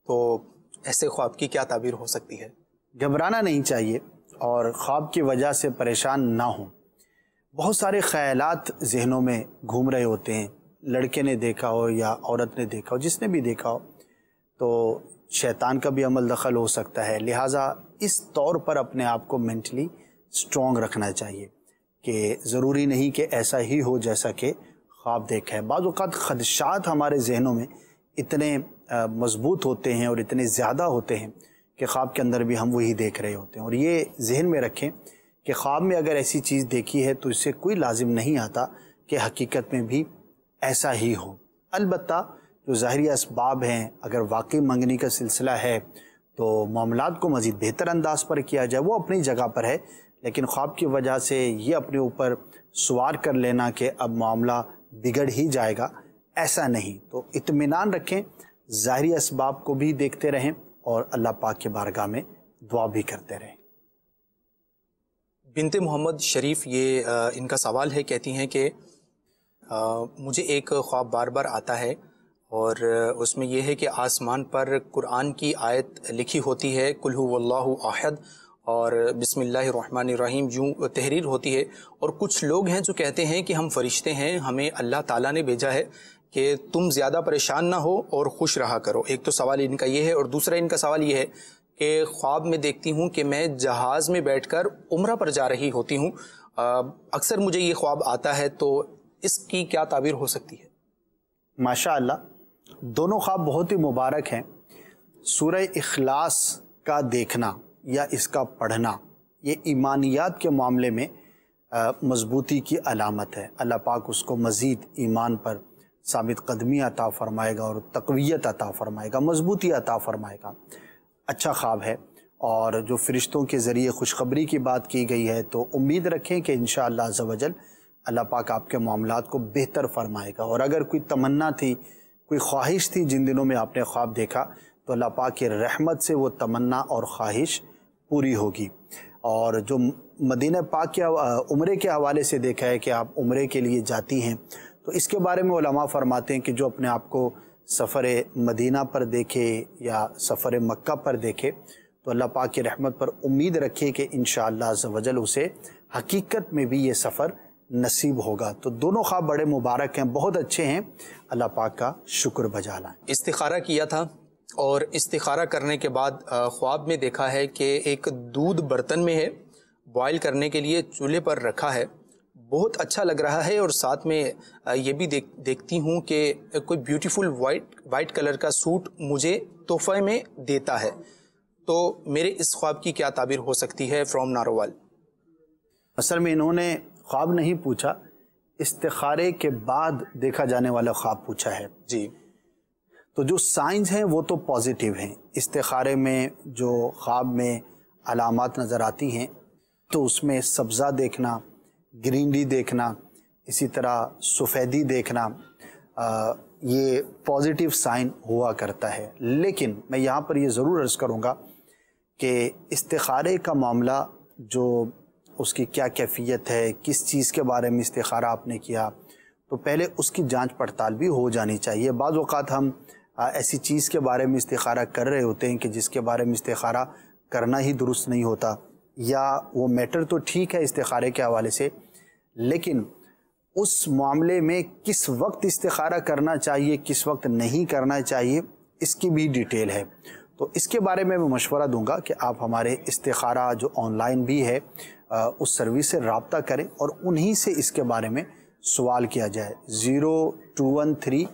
तो ऐसे ख्वाब की क्या ताबीर हो सकती है? घबराना नहीं चाहिए और ख्वाब की वजह से परेशान ना हो। बहुत सारे ख्यालात जहनों में घूम रहे होते हैं, लड़के ने देखा हो या औरत ने देखा हो, जिसने भी देखा हो, तो शैतान का भी अमल दखल हो सकता है। लिहाजा इस तौर पर अपने आप को मेंटली स्ट्रॉन्ग रखना चाहिए कि ज़रूरी नहीं कि ऐसा ही हो जैसा कि ख्वाब देखा है। बाज़ औक़ात ख़दशात हमारे जहनों में इतने मजबूत होते हैं और इतने ज़्यादा होते हैं कि ख्वाब के अंदर भी हम वही देख रहे होते हैं। और ये जहन में रखें कि ख्वाब में अगर ऐसी चीज़ देखी है तो इससे कोई लाजिम नहीं आता कि हकीकत में भी ऐसा ही हो। अलबत्ता जो ज़ाहरी असबाब हैं, अगर वाकई मंगनी का सिलसिला है तो मामलात को मज़ीद बेहतर अंदाज पर किया जाए, वो अपनी जगह पर है। लेकिन ख्वाब की वजह से ये अपने ऊपर सवार कर लेना कि अब मामला बिगड़ ही जाएगा, ऐसा नहीं। तो इत्मीनान रखें, ज़ाहरी असबाब को भी देखते रहें और अल्लाह पाक के बारगाह में दुआ भी करते रहें। बिनते मोहम्मद शरीफ ये आ, इनका सवाल है, कहती हैं कि मुझे एक ख्वाब बार बार आता है और उसमें यह है कि आसमान पर कुरान की आयत लिखी होती है, कुल हुवल्लाहु अहद और बिस्मिल्लाहिर्रहमानिर्रहीम यूँ तहरीर होती है। और कुछ लोग हैं जो कहते हैं कि हम फरिश्ते हैं, हमें अल्लाह ताला ने भेजा है कि तुम ज़्यादा परेशान ना हो और खुश रहा करो। एक तो सवाल इनका ये है और दूसरा इनका सवाल ये है कि ख्वाब में देखती हूँ कि मैं जहाज़ में बैठकर उम्रा पर जा रही होती हूँ, अक्सर मुझे ये ख्वाब आता है, तो इसकी क्या ताबीर हो सकती है? माशाअल्लाह, दोनों ख्वाब बहुत ही मुबारक हैं। सूरह इखलास का देखना या इसका पढ़ना ये ईमानियात के मामले में मजबूती की अलामत है। अल्लाह पाक उसको मज़ीद ईमान पर साबित कदमी अता फ़रमाएगा और तक़वियत अता फ़रमाएगा, मजबूती अता फ़रमाएगा। अच्छा ख्वाब है। और जो फ़रिश्तों के ज़रिए खुशखबरी की बात की गई है तो उम्मीद रखें कि इंशाअल्लाह अज़्ज़ा वजल अल्लाह पाक आपके मामलात को बेहतर फरमाएगा। और अगर कोई तमन्ना थी, कोई ख्वाहिश थी जिन दिनों में आपने ख्वाब देखा, तो अल्लाह पाक की रहमत से वो तमन्ना और ख्वाहिश पूरी होगी। और जो मदीना पाक के उम्रे के हवाले से देखा है कि आप उम्रे के लिए जाती हैं, तो इसके बारे में उलमा फरमाते हैं कि जो अपने आप को सफ़र मदीना पर देखे या सफ़र मक्का पर देखे तो अल्लाह पाक की रहमत पर उम्मीद रखे कि इंशाअल्लाह अज़्ज़ा वजल उसे हकीकत में भी ये सफ़र नसीब होगा। तो दोनों ख्वाब बड़े मुबारक हैं, बहुत अच्छे हैं, अल्लाह पाक का शुक्र बजा लाएं। इस्तिखारा किया था और इस्तिखारा करने के बाद ख्वाब में देखा है कि एक दूध बर्तन में है, बॉयल करने के लिए चूल्हे पर रखा है, बहुत अच्छा लग रहा है। और साथ में ये भी देख देखती हूँ कि कोई ब्यूटीफुल वाइट वाइट कलर का सूट मुझे तोहफे में देता है, तो मेरे इस ख्वाब की क्या ताबीर हो सकती है? फ्रॉम नारोवाल। असल में इन्होंने ख्वाब नहीं पूछा, इस्तिखारे के बाद देखा जाने वाला ख्वाब पूछा है जी। तो जो साइंस हैं वो तो पॉजिटिव हैं, इस्तिखारे में जो ख्वाब में अलामत नज़र आती हैं तो उसमें सब्ज़ा देखना, ग्रीनरी देखना, इसी तरह सफ़ेदी देखना, आ, ये पॉजिटिव साइन हुआ करता है। लेकिन मैं यहाँ पर ये ज़रूर अर्ज़ करूँगा कि इस्तिखारे का मामला जो उसकी क्या कैफियत है, किस चीज़ के बारे में इस्तिखारा आपने किया, तो पहले उसकी जांच पड़ताल भी हो जानी चाहिए। बाज़ औक़ात हम आ, ऐसी चीज़ के बारे में इस्तिखारा कर रहे होते हैं कि जिसके बारे में इस्तिखारा करना ही दुरुस्त नहीं होता, या वो मैटर तो ठीक है इस्तिखारे के हवाले से, लेकिन उस मामले में किस वक्त इस्तिखारा करना चाहिए, किस वक्त नहीं करना चाहिए, इसकी भी डिटेल है। तो इसके बारे में मैं मशवरा दूंगा कि आप हमारे इस्तिखारा जो ऑनलाइन भी है उस सर्विस से रब्ता करें और उन्हीं से इसके बारे में सवाल किया जाए। Zero two one three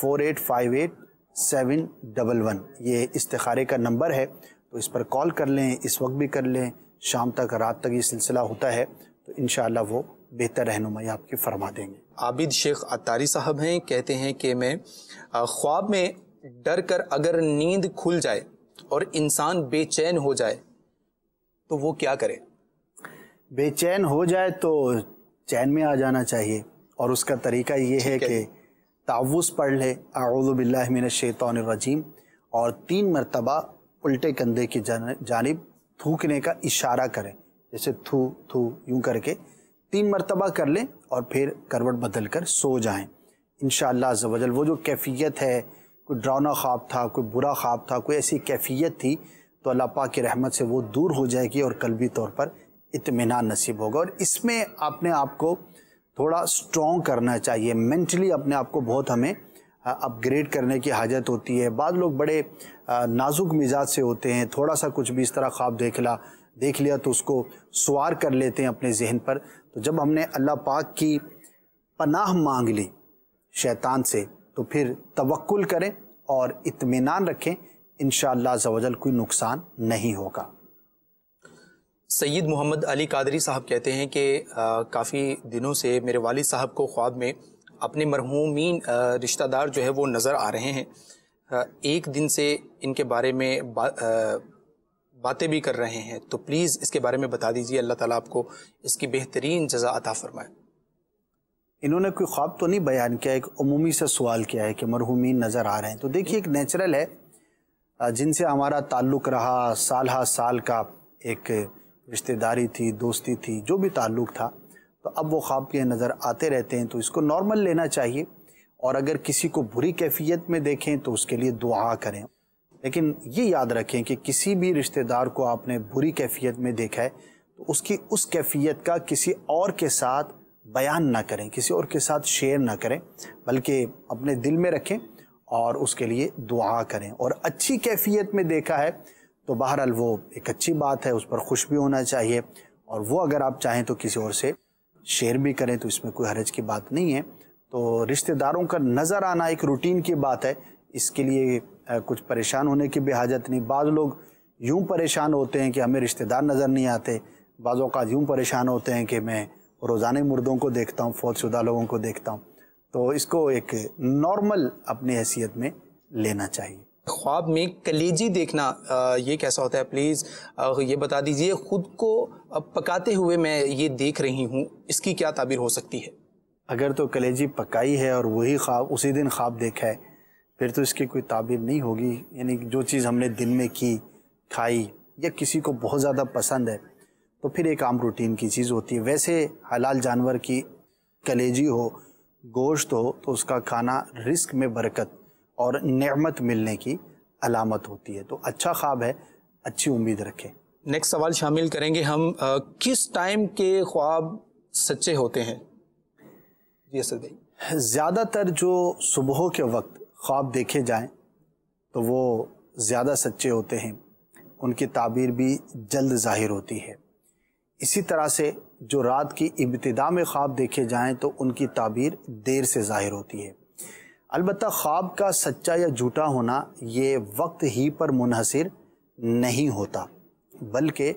four eight five eight seven double one ये इस्तिखारे का नंबर है, तो इस पर कॉल कर लें, इस वक्त भी कर लें, शाम तक रात तक ये सिलसिला होता है, तो इंशाअल्लाह वो बेहतर रहनुमाई आपकी फरमा देंगे। आबिद शेख अत्तारी साहब हैं, कहते हैं कि मैं ख्वाब में डर कर अगर नींद खुल जाए और इंसान बेचैन हो जाए तो वो क्या करे? बेचैन हो जाए तो चैन में आ जाना चाहिए और उसका तरीका ये है कि तावुज़ पढ़ ले, अऊज़ु बिल्लाहि मिनश शैतानिर रजीम, और तीन मरतबा उल्टे कंधे की जानिब थूकने का इशारा करें, जैसे थू थू यूं करके तीन मरतबा कर लें और फिर करवट बदल कर सो जाएं। इंशाअल्लाह अज़्ज़ा वजल वो जो कैफियत है, कोई डरावना ख्वाब था, कोई बुरा ख्वाब था, कोई ऐसी कैफियत थी, तो अल्लाह पाक की रहमत से वो दूर हो जाएगी और कल्बी तौर पर इत्मीनान नसीब होगा। और इसमें अपने आप को थोड़ा स्ट्रॉन्ग करना चाहिए, मेंटली अपने आप को बहुत हमें अपग्रेड करने की हाजत होती है। बाद लोग बड़े नाजुक मिजाज से होते हैं, थोड़ा सा कुछ भी इस तरह ख्वाब देखला देख लिया तो उसको सवार कर लेते हैं अपने जहन पर। तो जब हमने अल्लाह पाक की पनाह मांग ली शैतान से तो फिर तवक्कुल करें और इत्मीनान रखें, इंशाअल्लाह अज़्ज़ा वजल कोई नुकसान नहीं होगा। सैयद मोहम्मद अली कादरी साहब कहते हैं कि काफ़ी दिनों से मेरे वालिद साहब को ख्वाब में अपने मरहूमीन रिश्तेदार जो है वो नज़र आ रहे हैं। आ, एक दिन से इनके बारे में बा, आ, बातें भी कर रहे हैं, तो प्लीज़ इसके बारे में बता दीजिए, अल्लाह ताला आपको इसकी बेहतरीन जज़ा अता फरमाए। इन्होंने कोई ख्वाब तो नहीं बयान किया, एक उमूमी से सवाल किया है कि मरहूमीन नज़र आ रहे हैं। तो देखिए एक नेचुरल है, जिनसे हमारा ताल्लुक़ रहा साल साल का एक रिश्तेदारी थी, दोस्ती थी, जो भी ताल्लुक़ था, तो अब वो ख्वाब के नज़र आते रहते हैं, तो इसको नॉर्मल लेना चाहिए। और अगर किसी को बुरी कैफियत में देखें तो उसके लिए दुआ करें, लेकिन ये याद रखें कि किसी भी रिश्तेदार को आपने बुरी कैफियत में देखा है तो उसकी उस कैफियत का किसी और के साथ बयान ना करें, किसी और के साथ शेयर ना करें, बल्कि अपने दिल में रखें और उसके लिए दुआ करें। और अच्छी कैफियत में देखा है तो बहरहाल वो एक अच्छी बात है, उस पर खुश भी होना चाहिए, और वो अगर आप चाहें तो किसी और से शेयर भी करें, तो इसमें कोई हरज की बात नहीं है। तो रिश्तेदारों का नज़र आना एक रूटीन की बात है, इसके लिए कुछ परेशान होने की भी हाजत नहीं। बाद लोग यूँ परेशान होते हैं कि हमें रिश्तेदार नज़र नहीं आते, बाज़ों का यूँ परेशान होते हैं कि मैं रोज़ाने मुर्दों को देखता हूँ, फौतशुदा लोगों को देखता हूँ, तो इसको एक नॉर्मल अपनी हैसियत में लेना चाहिए। ख्वाब में कलेजी देखना आ, ये कैसा होता है, प्लीज़ ये बता दीजिए। ख़ुद को पकाते हुए मैं ये देख रही हूँ, इसकी क्या ताबीर हो सकती है? अगर तो कलेजी पकाई है और वही ख्वाब उसी दिन ख्वाब देखा है फिर तो इसकी कोई ताबीर नहीं होगी। यानी जो चीज़ हमने दिन में की, खाई, या किसी को बहुत ज़्यादा पसंद है तो फिर एक आम रूटीन की चीज़ होती है। वैसे हलाल जानवर की कलेजी हो, गोश्त हो, तो उसका खाना रिस्क में बरकत और नेमत मिलने की अलामत होती है। तो अच्छा ख्वाब है, अच्छी उम्मीद रखें। नेक्स्ट सवाल शामिल करेंगे हम, आ, किस टाइम के ख्वाब सच्चे होते हैं? जी सर भाई, ज़्यादातर जो सुबह के वक्त ख्वाब देखे जाएं तो वो ज़्यादा सच्चे होते हैं, उनकी ताबीर भी जल्द जाहिर होती है। इसी तरह से जो रात की इब्तिदा में ख्वाब देखे जाएं तो उनकी ताबीर देर से जाहिर होती है। अलबत्ता ख्वाब का सच्चा या झूठा होना ये वक्त ही पर मुनहसिर नहीं होता, बल्कि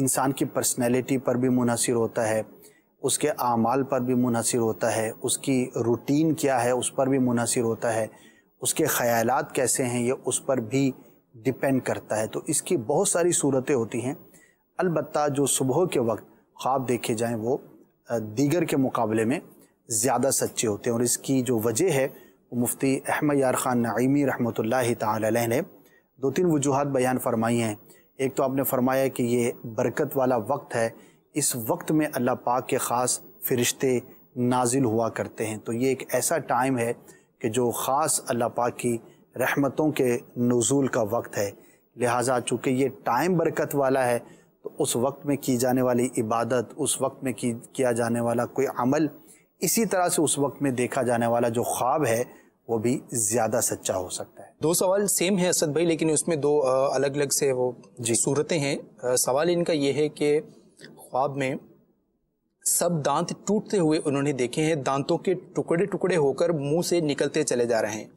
इंसान की पर्सनैलिटी पर भी मुनहसिर होता है, उसके आमाल पर भी मुनहसिर होता है, उसकी रूटीन क्या है उस पर भी मुनहसिर होता है, उसके ख्यालात कैसे हैं ये उस पर भी डिपेंड करता है। तो इसकी बहुत सारी सूरतें होती हैं। अलबत्ता जो सुबह के वक्त ख्वाब देखे जाएँ वो दीगर के मुकाबले में ज़्यादा सच्चे होते हैं, और इसकी जो वजह है वो मुफ्ती अहमद यार ख़ान नईमी रहमतुल्लाहि ताला अलैह ने दो तीन वजूहात बयान फरमाई हैं। एक तो आपने फरमाया कि ये बरकत वाला वक्त है, इस वक्त में अल्लाह पाक के ख़ास फ़रिश्ते नाजिल हुआ करते हैं, तो ये एक ऐसा टाइम है कि जो ख़ास अल्लाह पाक की रहमतों के नुज़ूल का वक्त है। लिहाजा चूँकि ये टाइम बरकत वाला है तो उस वक्त में की जाने वाली इबादत, उस वक्त में की किया जाने वाला कोई अमल, इसी तरह से उस वक्त में देखा जाने वाला जो ख्वाब है वो भी ज़्यादा सच्चा हो सकता है। दो सवाल सेम है असद भाई, लेकिन उसमें दो अलग अलग से वो जी सूरतें हैं। सवाल इनका ये है कि ख्वाब में सब दांत टूटते हुए उन्होंने देखे हैं, दांतों के टुकड़े टुकड़े होकर मुंह से निकलते चले जा रहे हैं।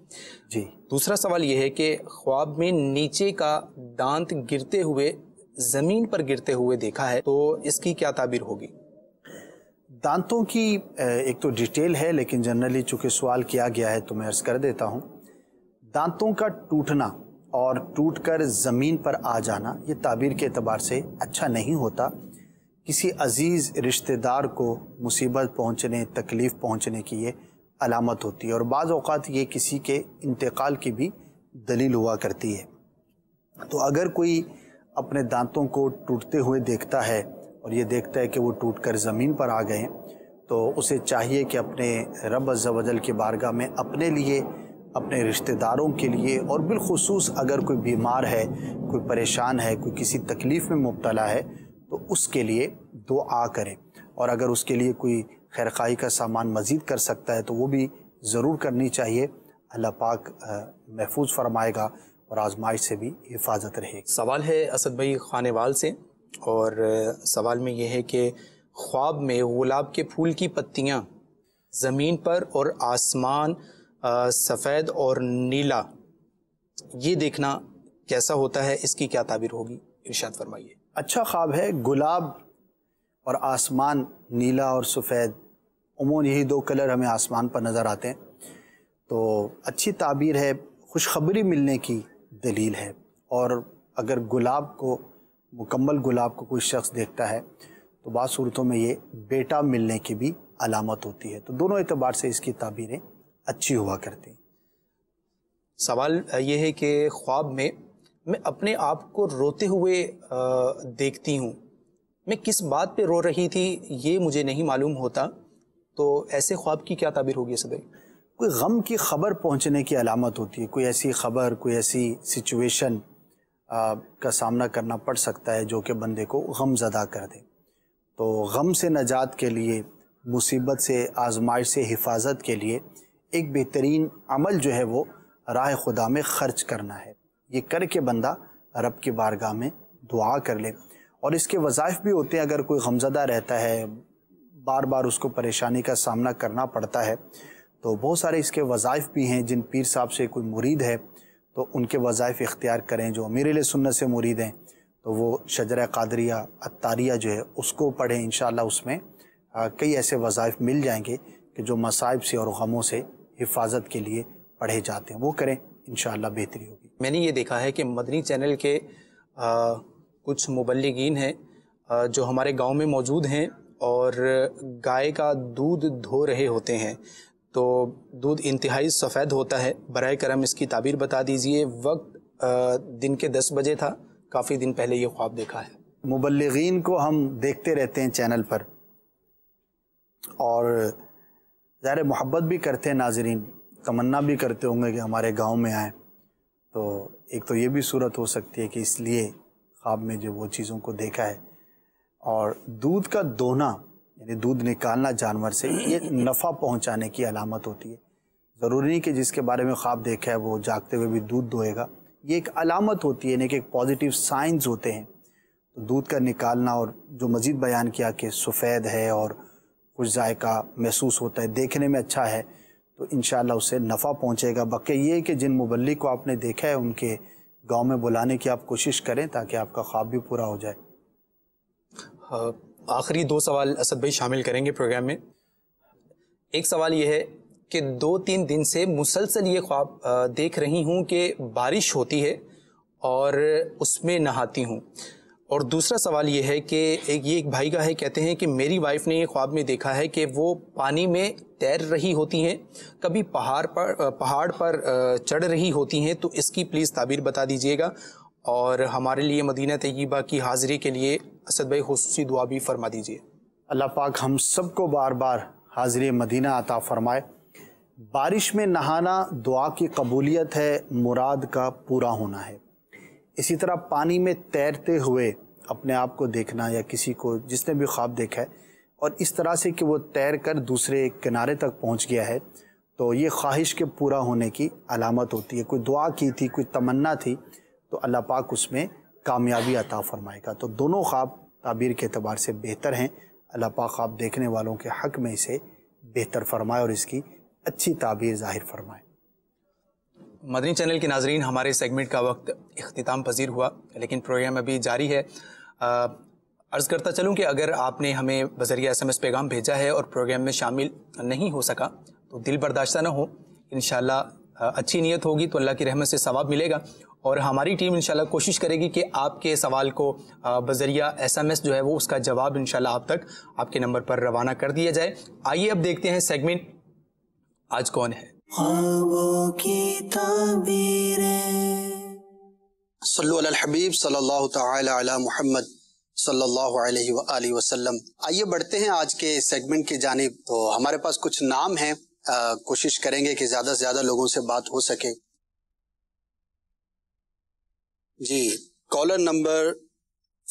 जी दूसरा सवाल ये है कि ख्वाब में नीचे का दांत गिरते हुए, ज़मीन पर गिरते हुए देखा है, तो इसकी क्या ताबीर होगी? दांतों की एक तो डिटेल है, लेकिन जनरली चूँकि सवाल किया गया है तो मैं अर्ज़ कर देता हूँ। दांतों का टूटना और टूटकर ज़मीन पर आ जाना ये ताबीर के एतबार से अच्छा नहीं होता। किसी अजीज़ रिश्तेदार को मुसीबत पहुँचने, तकलीफ़ पहुँचने की ये अलामत होती है, और बाज़ औक़ात ये किसी के इंतकाल की भी दलील हुआ करती है। तो अगर कोई अपने दांतों को टूटते हुए देखता है और ये देखता है कि वो टूटकर ज़मीन पर आ गए, तो उसे चाहिए कि अपने रब अज़्ज़ा वजल की बारगाह में अपने लिए, अपने रिश्तेदारों के लिए, और बिलखुसूस अगर कोई बीमार है, कोई परेशान है, कोई किसी तकलीफ़ में मुब्तला है, तो उसके लिए दुआ करें। और अगर उसके लिए कोई खैरखाई का सामान मज़ीद कर सकता है तो वो भी ज़रूर करनी चाहिए। अल्लाह पाक महफूज फरमाएगा और आजमाइश से भी हिफाजत रहेगी। सवाल है असद भाई खानेवाल से, और सवाल में यह है कि ख्वाब में गुलाब के फूल की पत्तियाँ ज़मीन पर और आसमान सफ़ेद और नीला, ये देखना कैसा होता है, इसकी क्या ताबीर होगी, इरशाद फरमाइए। अच्छा ख्वाब है, गुलाब और आसमान नीला और सफ़ेद, उमून यही दो कलर हमें आसमान पर नज़र आते हैं, तो अच्छी ताबीर है, खुशखबरी मिलने की दलील है। और अगर गुलाब को मुकम्मल गुलाब को कोई शख्स देखता है तो बाद सूरतों में ये बेटा मिलने की भी अलामत होती है, तो दोनों एतबार से इसकी ताबीरें अच्छी हुआ करती हैं। सवाल यह है कि ख्वाब में मैं अपने आप को रोते हुए देखती हूँ, मैं किस बात पे रो रही थी ये मुझे नहीं मालूम होता, तो ऐसे ख्वाब की क्या ताबीर होगी सदर? कोई गम की ख़बर पहुँचने की अलामत होती है, कोई ऐसी ख़बर, कोई ऐसी सिचुएशन का सामना करना पड़ सकता है जो कि बंदे को गमज़दा कर दे, तो गम से नजात के लिए, मुसीबत से, आजमाइश से हिफाजत के लिए एक बेहतरीन अमल जो है वो राह खुदा में ख़र्च करना है। ये करके बंदा रब की बारगाह में दुआ कर ले, और इसके वज़ाइफ भी होते हैं। अगर कोई गमज़दा रहता है, बार बार उसको परेशानी का सामना करना पड़ता है, तो बहुत सारे इसके वज़ाइफ भी हैं। जिन पीर साहब से कोई मुरीद है तो उनके वज़ाइफ इख्तियार करें। जो अमीर सुन्नत से मुरीद हैं तो वो शजरा कादरिया अत्तारिया जो है उसको पढ़ें, इंशाल्लाह उसमें आ, कई ऐसे वज़ाइफ मिल जाएंगे कि जो मसाइब से और गमों से हिफाजत के लिए पढ़े जाते हैं, वो करें, इंशाल्लाह बेहतरी होगी। मैंने ये देखा है कि मदनी चैनल के आ, कुछ मुबल्लिगीन हैं आ, जो हमारे गांव में मौजूद हैं और गाय का दूध धो रहे होते हैं, तो दूध इंतहाई सफ़ेद होता है। बराए करम इसकी ताबीर बता दीजिए। वक्त आ, दिन के दस बजे था, काफ़ी दिन पहले ये ख्वाब देखा है। मुबल्लिगीन को हम देखते रहते हैं चैनल पर और ज़ाहिर मोहब्बत भी करते हैं, नाजरीन तमन्ना भी करते होंगे कि हमारे गांव में आए, तो एक तो ये भी सूरत हो सकती है कि इसलिए ख्वाब में जो वो चीज़ों को देखा है। और दूध का दोहना यानी दूध निकालना जानवर से, ये नफ़ा पहुंचाने की अलामत होती है। ज़रूरी नहीं कि जिसके बारे में ख्वाब देखा है वो जागते हुए भी दूध दोएगा, ये एक अलामत होती है, यानी कि एक पॉजिटिव साइंस होते हैं। तो दूध का निकालना, और जो मज़ीद बयान किया कि सफ़ेद है और कुछ जायका महसूस होता है, देखने में अच्छा है, तो इंशाल्लाह उससे नफ़ा पहुँचेगा। बाकी ये कि जिन मुबल्लिग को आपने देखा है उनके गांव में बुलाने की आप कोशिश करें ताकि आपका ख्वाब भी पूरा हो जाए। आखिरी दो सवाल असद भाई शामिल करेंगे प्रोग्राम में। एक सवाल यह है कि दो तीन दिन से मुसलसल ये ख्वाब देख रही हूँ कि बारिश होती है और उसमें नहाती हूँ। और दूसरा सवाल ये है कि एक ये एक भाई का है, कहते हैं कि मेरी वाइफ़ ने ये ख्वाब में देखा है कि वो पानी में तैर रही होती हैं, कभी पहाड़ पर पहाड़ पर चढ़ रही होती हैं, तो इसकी प्लीज़ ताबीर बता दीजिएगा। और हमारे लिए मदीना तय्यबा की हाज़िरी के लिए असद भाई खुसूसी दुआ भी फरमा दीजिए। अल्लाह पाक हम सब को बार बार हाज़िरी मदीना अता फ़रमाए। बारिश में नहाना दुआ की कबूलियत है, मुराद का पूरा होना है। इसी तरह पानी में तैरते हुए अपने आप को देखना, या किसी को जिसने भी ख्वाब देखा है और इस तरह से कि वो तैर कर दूसरे किनारे तक पहुंच गया है, तो ये ख्वाहिश के पूरा होने की अलामत होती है। कोई दुआ की थी, कोई तमन्ना थी, तो अल्लाह पाक उसमें कामयाबी अता फ़रमाएगा। तो दोनों ख्वाब ताबीर के एतबार से बेहतर हैं। अल्लाह पाक ख्वाब देखने वालों के हक़ में इसे बेहतर फ़रमाए और इसकी अच्छी ताबीर ज़ाहिर फ़रमाए। मदनी चैनल के नाजरीन, हमारे सेगमेंट का वक्त इख्तिताम पजीर हुआ, लेकिन प्रोग्राम अभी जारी है। अर्ज़ करता चलूँ कि अगर आपने हमें बजरिया एस एम एस पैगाम भेजा है और प्रोग्राम में शामिल नहीं हो सका तो दिल बर्दाश्ता ना हो, इंशाल्लाह अच्छी नीयत होगी तो अल्लाह की रहमत से सवाब मिलेगा। और हमारी टीम इंशाल्लाह कोशिश करेगी कि आपके सवाल को बजरिया एस एम एस जो है वो उसका जवाब इंशाल्लाह आप तक आपके नंबर पर रवाना कर दिया जाए। आइए अब देखते हैं सेगमेंट आज कौन है। ख्वाबों की ताबीरें। सल्लु अला हबीब सल्लल्लाहु तआला अला मुहम्मद सल्लल्लाहु अलैहि व आलिहि वसल्लम। आइए बढ़ते हैं आज के सेगमेंट की जानिब। तो हमारे पास कुछ नाम हैं, कोशिश करेंगे कि ज्यादा से ज्यादा लोगों से बात हो सके। जी, कॉलर नंबर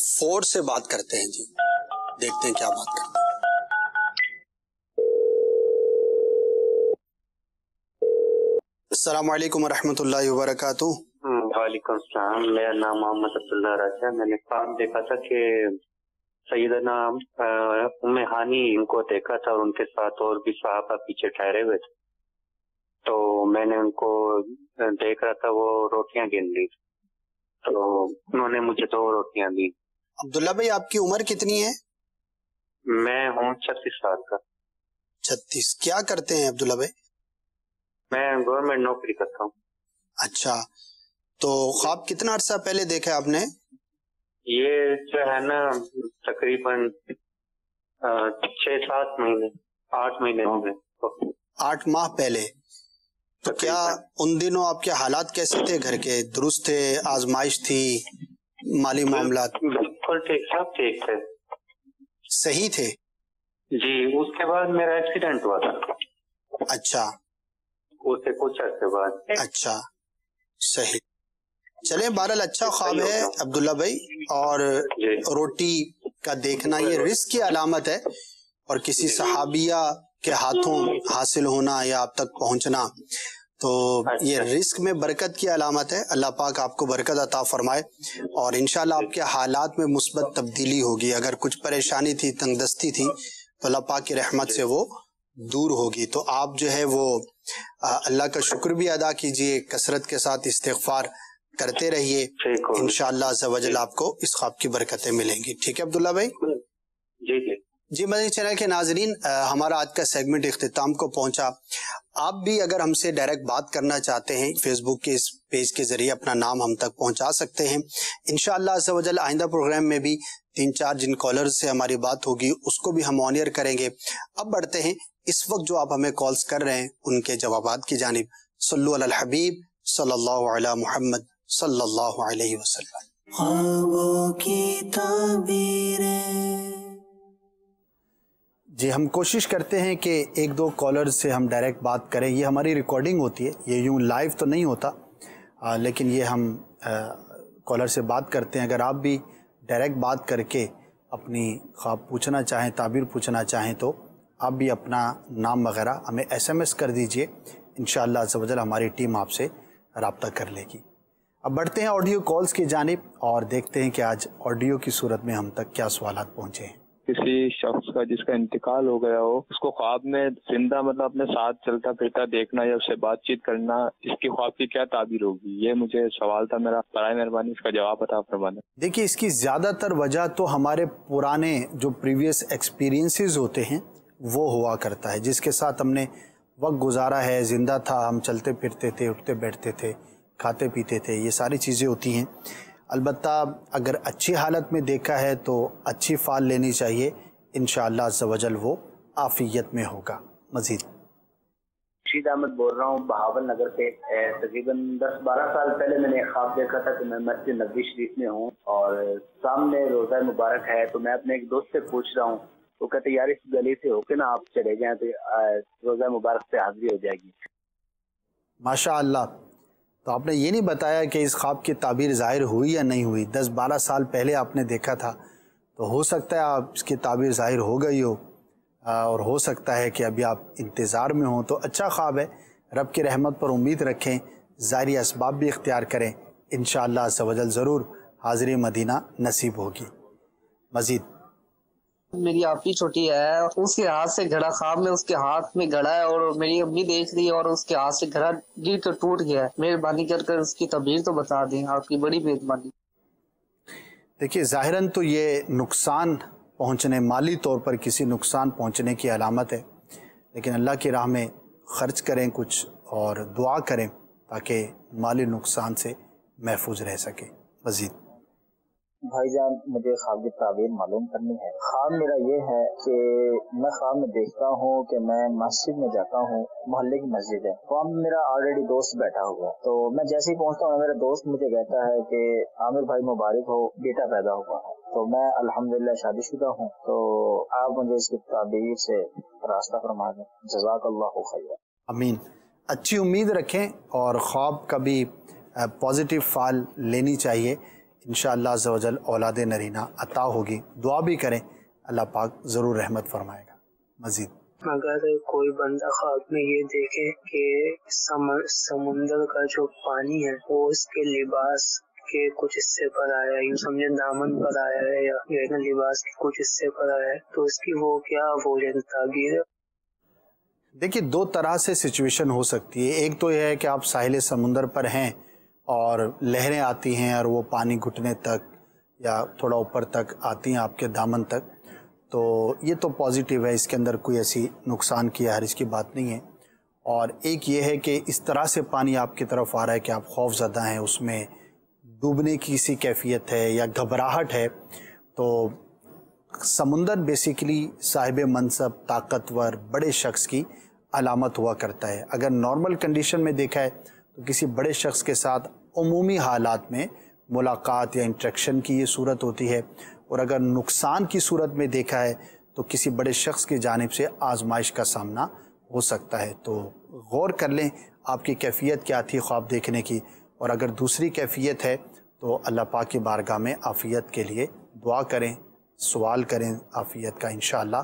फोर से बात करते हैं। जी, देखते हैं क्या बात करते हैं। अस्सलामुअलैकुम वरहमतुल्लाहि वबरकातुह। वालेकुम सलाम। मेरा नाम मोहम्मद असद अत्तारी है। मैंने काम देखा था कि सैयदना उम्मे हानी इनको देखा था और उनके साथ और भी सहाबा पीछे ठहरे हुए थे, तो मैंने उनको देख रहा था, वो रोटियां गिन ली, तो उन्होंने मुझे दो रोटियां दी। अब्दुल्ला भाई, आपकी उम्र कितनी है? मैं हूँ छत्तीस साल का। छत्तीस। क्या करते हैं अब्दुल्ला भाई? मैं गवर्नमेंट नौकरी करता हूँ। अच्छा, तो ख्वाब कितना अर्सा पहले देखा है आपने? ये जो है ना, तकरीबन छह सात महीने आठ महीने हो गए, आठ माह पहले। तो क्या उन दिनों आपके हालात कैसे थे? घर के दुरुस्त थे? आजमाइश थी? माली मामला बिल्कुल ठीक ठाक ठीक थे, सही थे जी। उसके बाद मेरा एक्सीडेंट हुआ था। अच्छा, उससे कुछ अर्से बाद। अच्छा, सही। चले, बहरहाल अच्छा ख्वाब है अब्दुल्ला भाई। और रोटी का देखना ये रिस्क की अलामत है, और किसी सहाबिया के हाथों हासिल होना या आप तक पहुंचना, तो ये रिस्क में बरकत की अलामत है। अल्लाह पाक आपको बरकत अता फरमाए, और इंशाल्लाह आपके हालात में मुस्बत तब्दीली होगी। अगर कुछ परेशानी थी, तंगदस्ती थी, तो अल्लाह पाक की रहमत से वो दूर होगी। तो आप जो है वो अल्लाह का शुक्र भी अदा कीजिए, कसरत के साथ इस्तिग़फ़ार करते रहिए, इंशाअल्लाह अज़्ज़ा वजल आपको इस ख्वाब की बरकतें मिलेंगी। ठीक है अब्दुल्ला भाई? जी जी जी। मदनी चैनल के नाजरीन, हमारा आज का सेगमेंट इख्तिताम को पहुंचा। आप भी अगर हमसे डायरेक्ट बात करना चाहते हैं, फेसबुक के इस पेज के जरिए अपना नाम हम तक पहुंचा सकते हैं। इंशाअल्लाह अज़्ज़ा वजल आइंदा प्रोग्राम में भी तीन चार जिन कॉलर्स से हमारी बात होगी, उसको भी हम ऑनियर करेंगे। अब बढ़ते हैं इस वक्त जो आप हमें कॉल्स कर रहे हैं उनके जवाबात की जानिब। सल्लु अलल हबीब सल्लल्लाहु अला मुहम्मद सल्लल्लाहु अलैहि वसल्लम। ख्वाबों की ताबीरें। जी, हम कोशिश करते हैं कि एक दो कॉलर से हम डायरेक्ट बात करें। ये हमारी रिकॉर्डिंग होती है, ये यूँ लाइव तो नहीं होता, आ, लेकिन ये हम आ, कॉलर से बात करते हैं। अगर आप भी डायरेक्ट बात करके अपनी ख्वाब पूछना चाहें, ताबीर पूछना चाहें, तो आप भी अपना नाम वगैरह हमें एसएमएस कर दीजिए। इंशाअल्लाह अज़्ज़ा वजल हमारी टीम आपसे राब्ता कर लेगी। अब बढ़ते हैं ऑडियो कॉल्स की जानिब, और देखते हैं कि आज ऑडियो की सूरत में हम तक क्या सवालात पहुँचे हैं। किसी शख्स का जिसका इंतकाल हो गया हो, उसको ख्वाब में जिंदा मतलब अपने साथ चलता फिरता देखना या उससे बातचीत करना, इसकी ख्वाब की क्या ताबीर होगी? ये मुझे सवाल था मेरा, बराए मेहरबानी इसका जवाब अता फरमाना। देखिए, इसकी ज़्यादातर वजह तो हमारे पुराने जो प्रीवियस एक्सपीरियंसेस होते हैं वो हुआ करता है, जिसके साथ हमने वक्त गुजारा है। जिंदा था, हम चलते फिरते थे, उठते बैठते थे, खाते पीते थे, ये सारी चीज़ें होती हैं। अलबत्ता अगर अच्छी हालत में देखा है तो अच्छी फ़ाल लेनी चाहिए, इंशाअल्लाह अज़्ज़ा वजल वो आफियत में होगा। मज़ीद। शीद अहमद बोल रहा हूँ, बहावल नगर से। तकरीबन दस बारह साल पहले मैंने ख्वाब देखा था कि मैं मस्जिद नबवी शरीफ में हूँ और सामने रोज़ा मुबारक है, तो मैं अपने एक दोस्त से पूछ रहा हूँ, वो कहते यार इस गली से होके ना आप चले जाएँ तो रोज़ा मुबारक से हाजिरी हो जाएगी। माशाअल्लाह। तो आपने ये नहीं बताया कि इस ख्वाब की ताबीर ज़ाहिर हुई या नहीं हुई। दस बारह साल पहले आपने देखा था, तो हो सकता है आप इसकी ताबीर ज़ाहिर हो गई हो, और हो सकता है कि अभी आप इंतज़ार में हों। तो अच्छा ख्वाब है, रब की रहमत पर उम्मीद रखें, ज़ाहिरी असबाब भी इख्तियार करें, इंशाअल्लाह अज़्ज़ा वजल ज़रूर हाज़िरी मदीना नसीब होगी। मज़ीद। मेरी आपकी छोटी है, उसके हाथ से घड़ा, ख्वाब में उसके हाथ में घड़ा है और मेरी अम्मी देख रही है और उसके हाथ से घड़ा गिर कर टूट गया है। मेहरबानी कर कर उसकी तबीयत तो बता दें, आपकी बड़ी मेहरबानी। देखिए, ज़ाहिरन तो ये नुकसान पहुंचने, माली तौर पर किसी नुकसान पहुंचने की अलामत है, लेकिन अल्लाह की राह में खर्च करें कुछ और दुआ करें ताकि माली नुकसान से महफूज रह सके। मज़ीद। भाईजान, मुझे ख्वाब की ताबीर मालूम करनी है। ख्वाब मेरा ये है कि मैं ख्वाब में देखता हूँ कि मैं मस्जिद में जाता हूँ, मोहल्ले की मस्जिद है, वहाँ मेरा ऑलरेडी दोस्त बैठा हुआ है। तो मैं जैसे ही पहुँचता हूँ, मेरा दोस्त मुझे कहता है कि आमिर भाई मुबारक हो, बेटा पैदा हुआ है। तो मैं अल्हम्दुलिल्लाह शादीशुदा हूँ, तो आप मुझे इसकी ताबीर से रास्ता फरमा दें। जज़ाकल्लाहु खैर। आमीन। अच्छी उम्मीद रखें, और ख्वाब का भी पॉजिटिव फ़ाल लेनी चाहिए, इंशाअल्लाह अज़्ज़ा वजल औलादे नरीना अता होगी। दुआ भी करें, अल्लाह पाक ज़रूर रहमत फरमाएगा। मज़ीद। अगर कोई बंदा ख्वाब में ये देखे कि सम, समुंदर का जो पानी है वो उसके लिबास के कुछ हिस्से पर आया, यूँ समझे दामन पर आया है या, या लिबास के कुछ हिस्से पर आया है, तो इसकी वो क्या वो ताबीर है। देखिए, दो तरह से सिचुएशन हो सकती है। एक तो यह है कि आप साहिल समुंदर पर हैं और लहरें आती हैं और वो पानी घुटने तक या थोड़ा ऊपर तक आती हैं आपके दामन तक, तो ये तो पॉजिटिव है, इसके अंदर कोई ऐसी नुकसान की हर्ज की बात नहीं है। और एक ये है कि इस तरह से पानी आपकी तरफ आ रहा है कि आप खौफजदा हैं, उसमें डूबने की सी कैफियत है या घबराहट है। तो समुंदर बेसिकली साहिब मनसब, ताकतवर, बड़े शख्स की अलामत हुआ करता है। अगर नॉर्मल कंडीशन में देखा है तो किसी बड़े शख्स के साथ उमूमी हालात में मुलाकात या इंटरेक्शन की ये सूरत होती है, और अगर नुकसान की सूरत में देखा है तो किसी बड़े शख्स की जानिब से आजमाइश का सामना हो सकता है। तो गौर कर लें आपकी कैफियत क्या थी ख्वाब देखने की, और अगर दूसरी कैफियत है तो अल्लाह पाक की बारगाह में आफियत के लिए दुआ करें, सवाल करें, आफियत का इंशाअल्लाह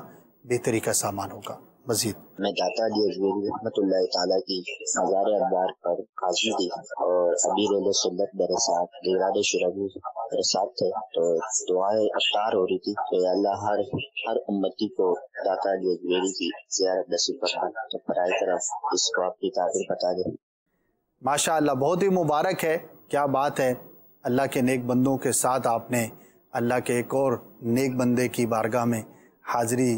बेहतरी का सामान होगा। मजीद मैं दाता रहमतुल्लाह ताला की हज़ार अखबार पर हाजिर थी और अभी रोले सुन्नत मेरे साथ निगरान शुरू मेरे साथ थे, तो दुआएं अफ्तार हो रही थी कि अल्लाह हर हर उम्मती को दाता अजमेरी की ज़ियारत नसीब फरमा, तो बराए करम इस ख्वाब की ताबीर बता दें। माशाअल्लाह, बहुत ही मुबारक है, क्या बात है। अल्लाह के नेक बंदों के साथ आपने अल्लाह के एक और नेक बंदे की बारगाह में हाज़री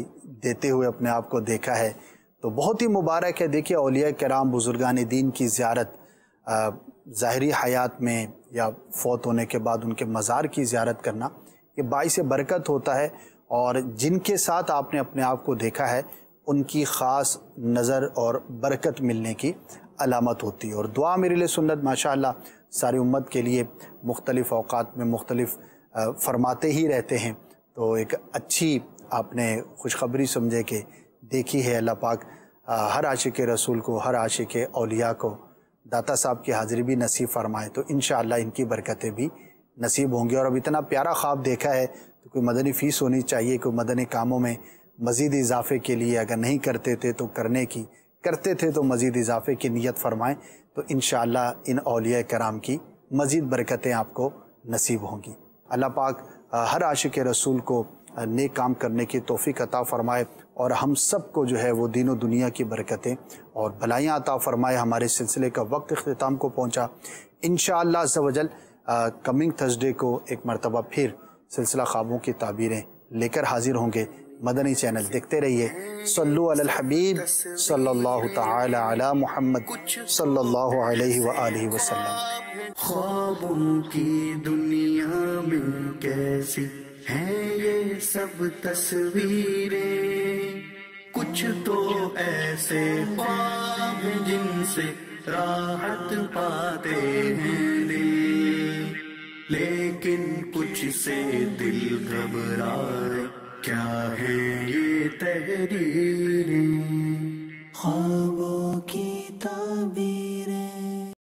देते हुए अपने आप को देखा है, तो बहुत ही मुबारक है। देखिए, औलिया कराम बुजुर्गान दीन की ज़ियारत ज़ाहरी हयात में या फौत होने के बाद उनके मज़ार की ज़ियारत करना ये बाइस बरकत होता है, और जिनके साथ आपने अपने आप को देखा है उनकी ख़ास नज़र और बरकत मिलने की अलामत होती है। और दुआ मेरे लिए सुन्नत माशाल्लाह सारी उम्मत के लिए मुख्तलिफ़ अवकात में मुख्तलिफ़ फरमाते ही रहते हैं, तो एक अच्छी आपने खुशखबरी समझे कि देखी है। अल्लाह पाक हर आशिक रसूल को, हर आशिक औलिया को दाता साहब की हाज़िरी भी नसीब फरमाए, तो इंशाअल्लाह इनकी बरकतें भी नसीब होंगी। और अब इतना प्यारा ख्वाब देखा है तो कोई मदनी फ़ीस होनी चाहिए, कोई मदनी कामों में मज़ीद इजाफ़े के लिए, अगर नहीं करते थे तो करने की, करते थे तो मज़ीद इजाफ़े की नीयत फ़रमाएँ, तो इंशाअल्लाह इन औलिया कराम की मज़ीद बरकतें आपको नसीब होंगी। अल्लाह पाक हर आशिक रसूल को नेक काम करने की तौफ़ीक़ अता फ़रमाए, और हम सब को जो है वो दीन और दुनिया की बरकतें और भलाइयाँ अता फ़रमाए। हमारे सिलसिले का वक्त इख्तिताम को पहुँचा। इंशाअल्लाह अज़्ज़ा वजल कमिंग थर्सडे को एक मरतबा फिर सिलसिला ख्वाबों की ताबीरें लेकर हाजिर होंगे। मदनी चैनल देखते रहिए। सल्लु अलल हबीब सल्लल्लाहु तआला अला मुहम्मद सल्लल्लाहु अलैहि व आलिहि वसल्लम। ख्वाबों की दुनिया में कैसी है ये सब तस्वीरें, कुछ तो ऐसे ख्वाब जिनसे राहत पाते हैं लेकिन कुछ से दिल घबराए, क्या है ये तहरीरें ख्वाबों की ताबीरें।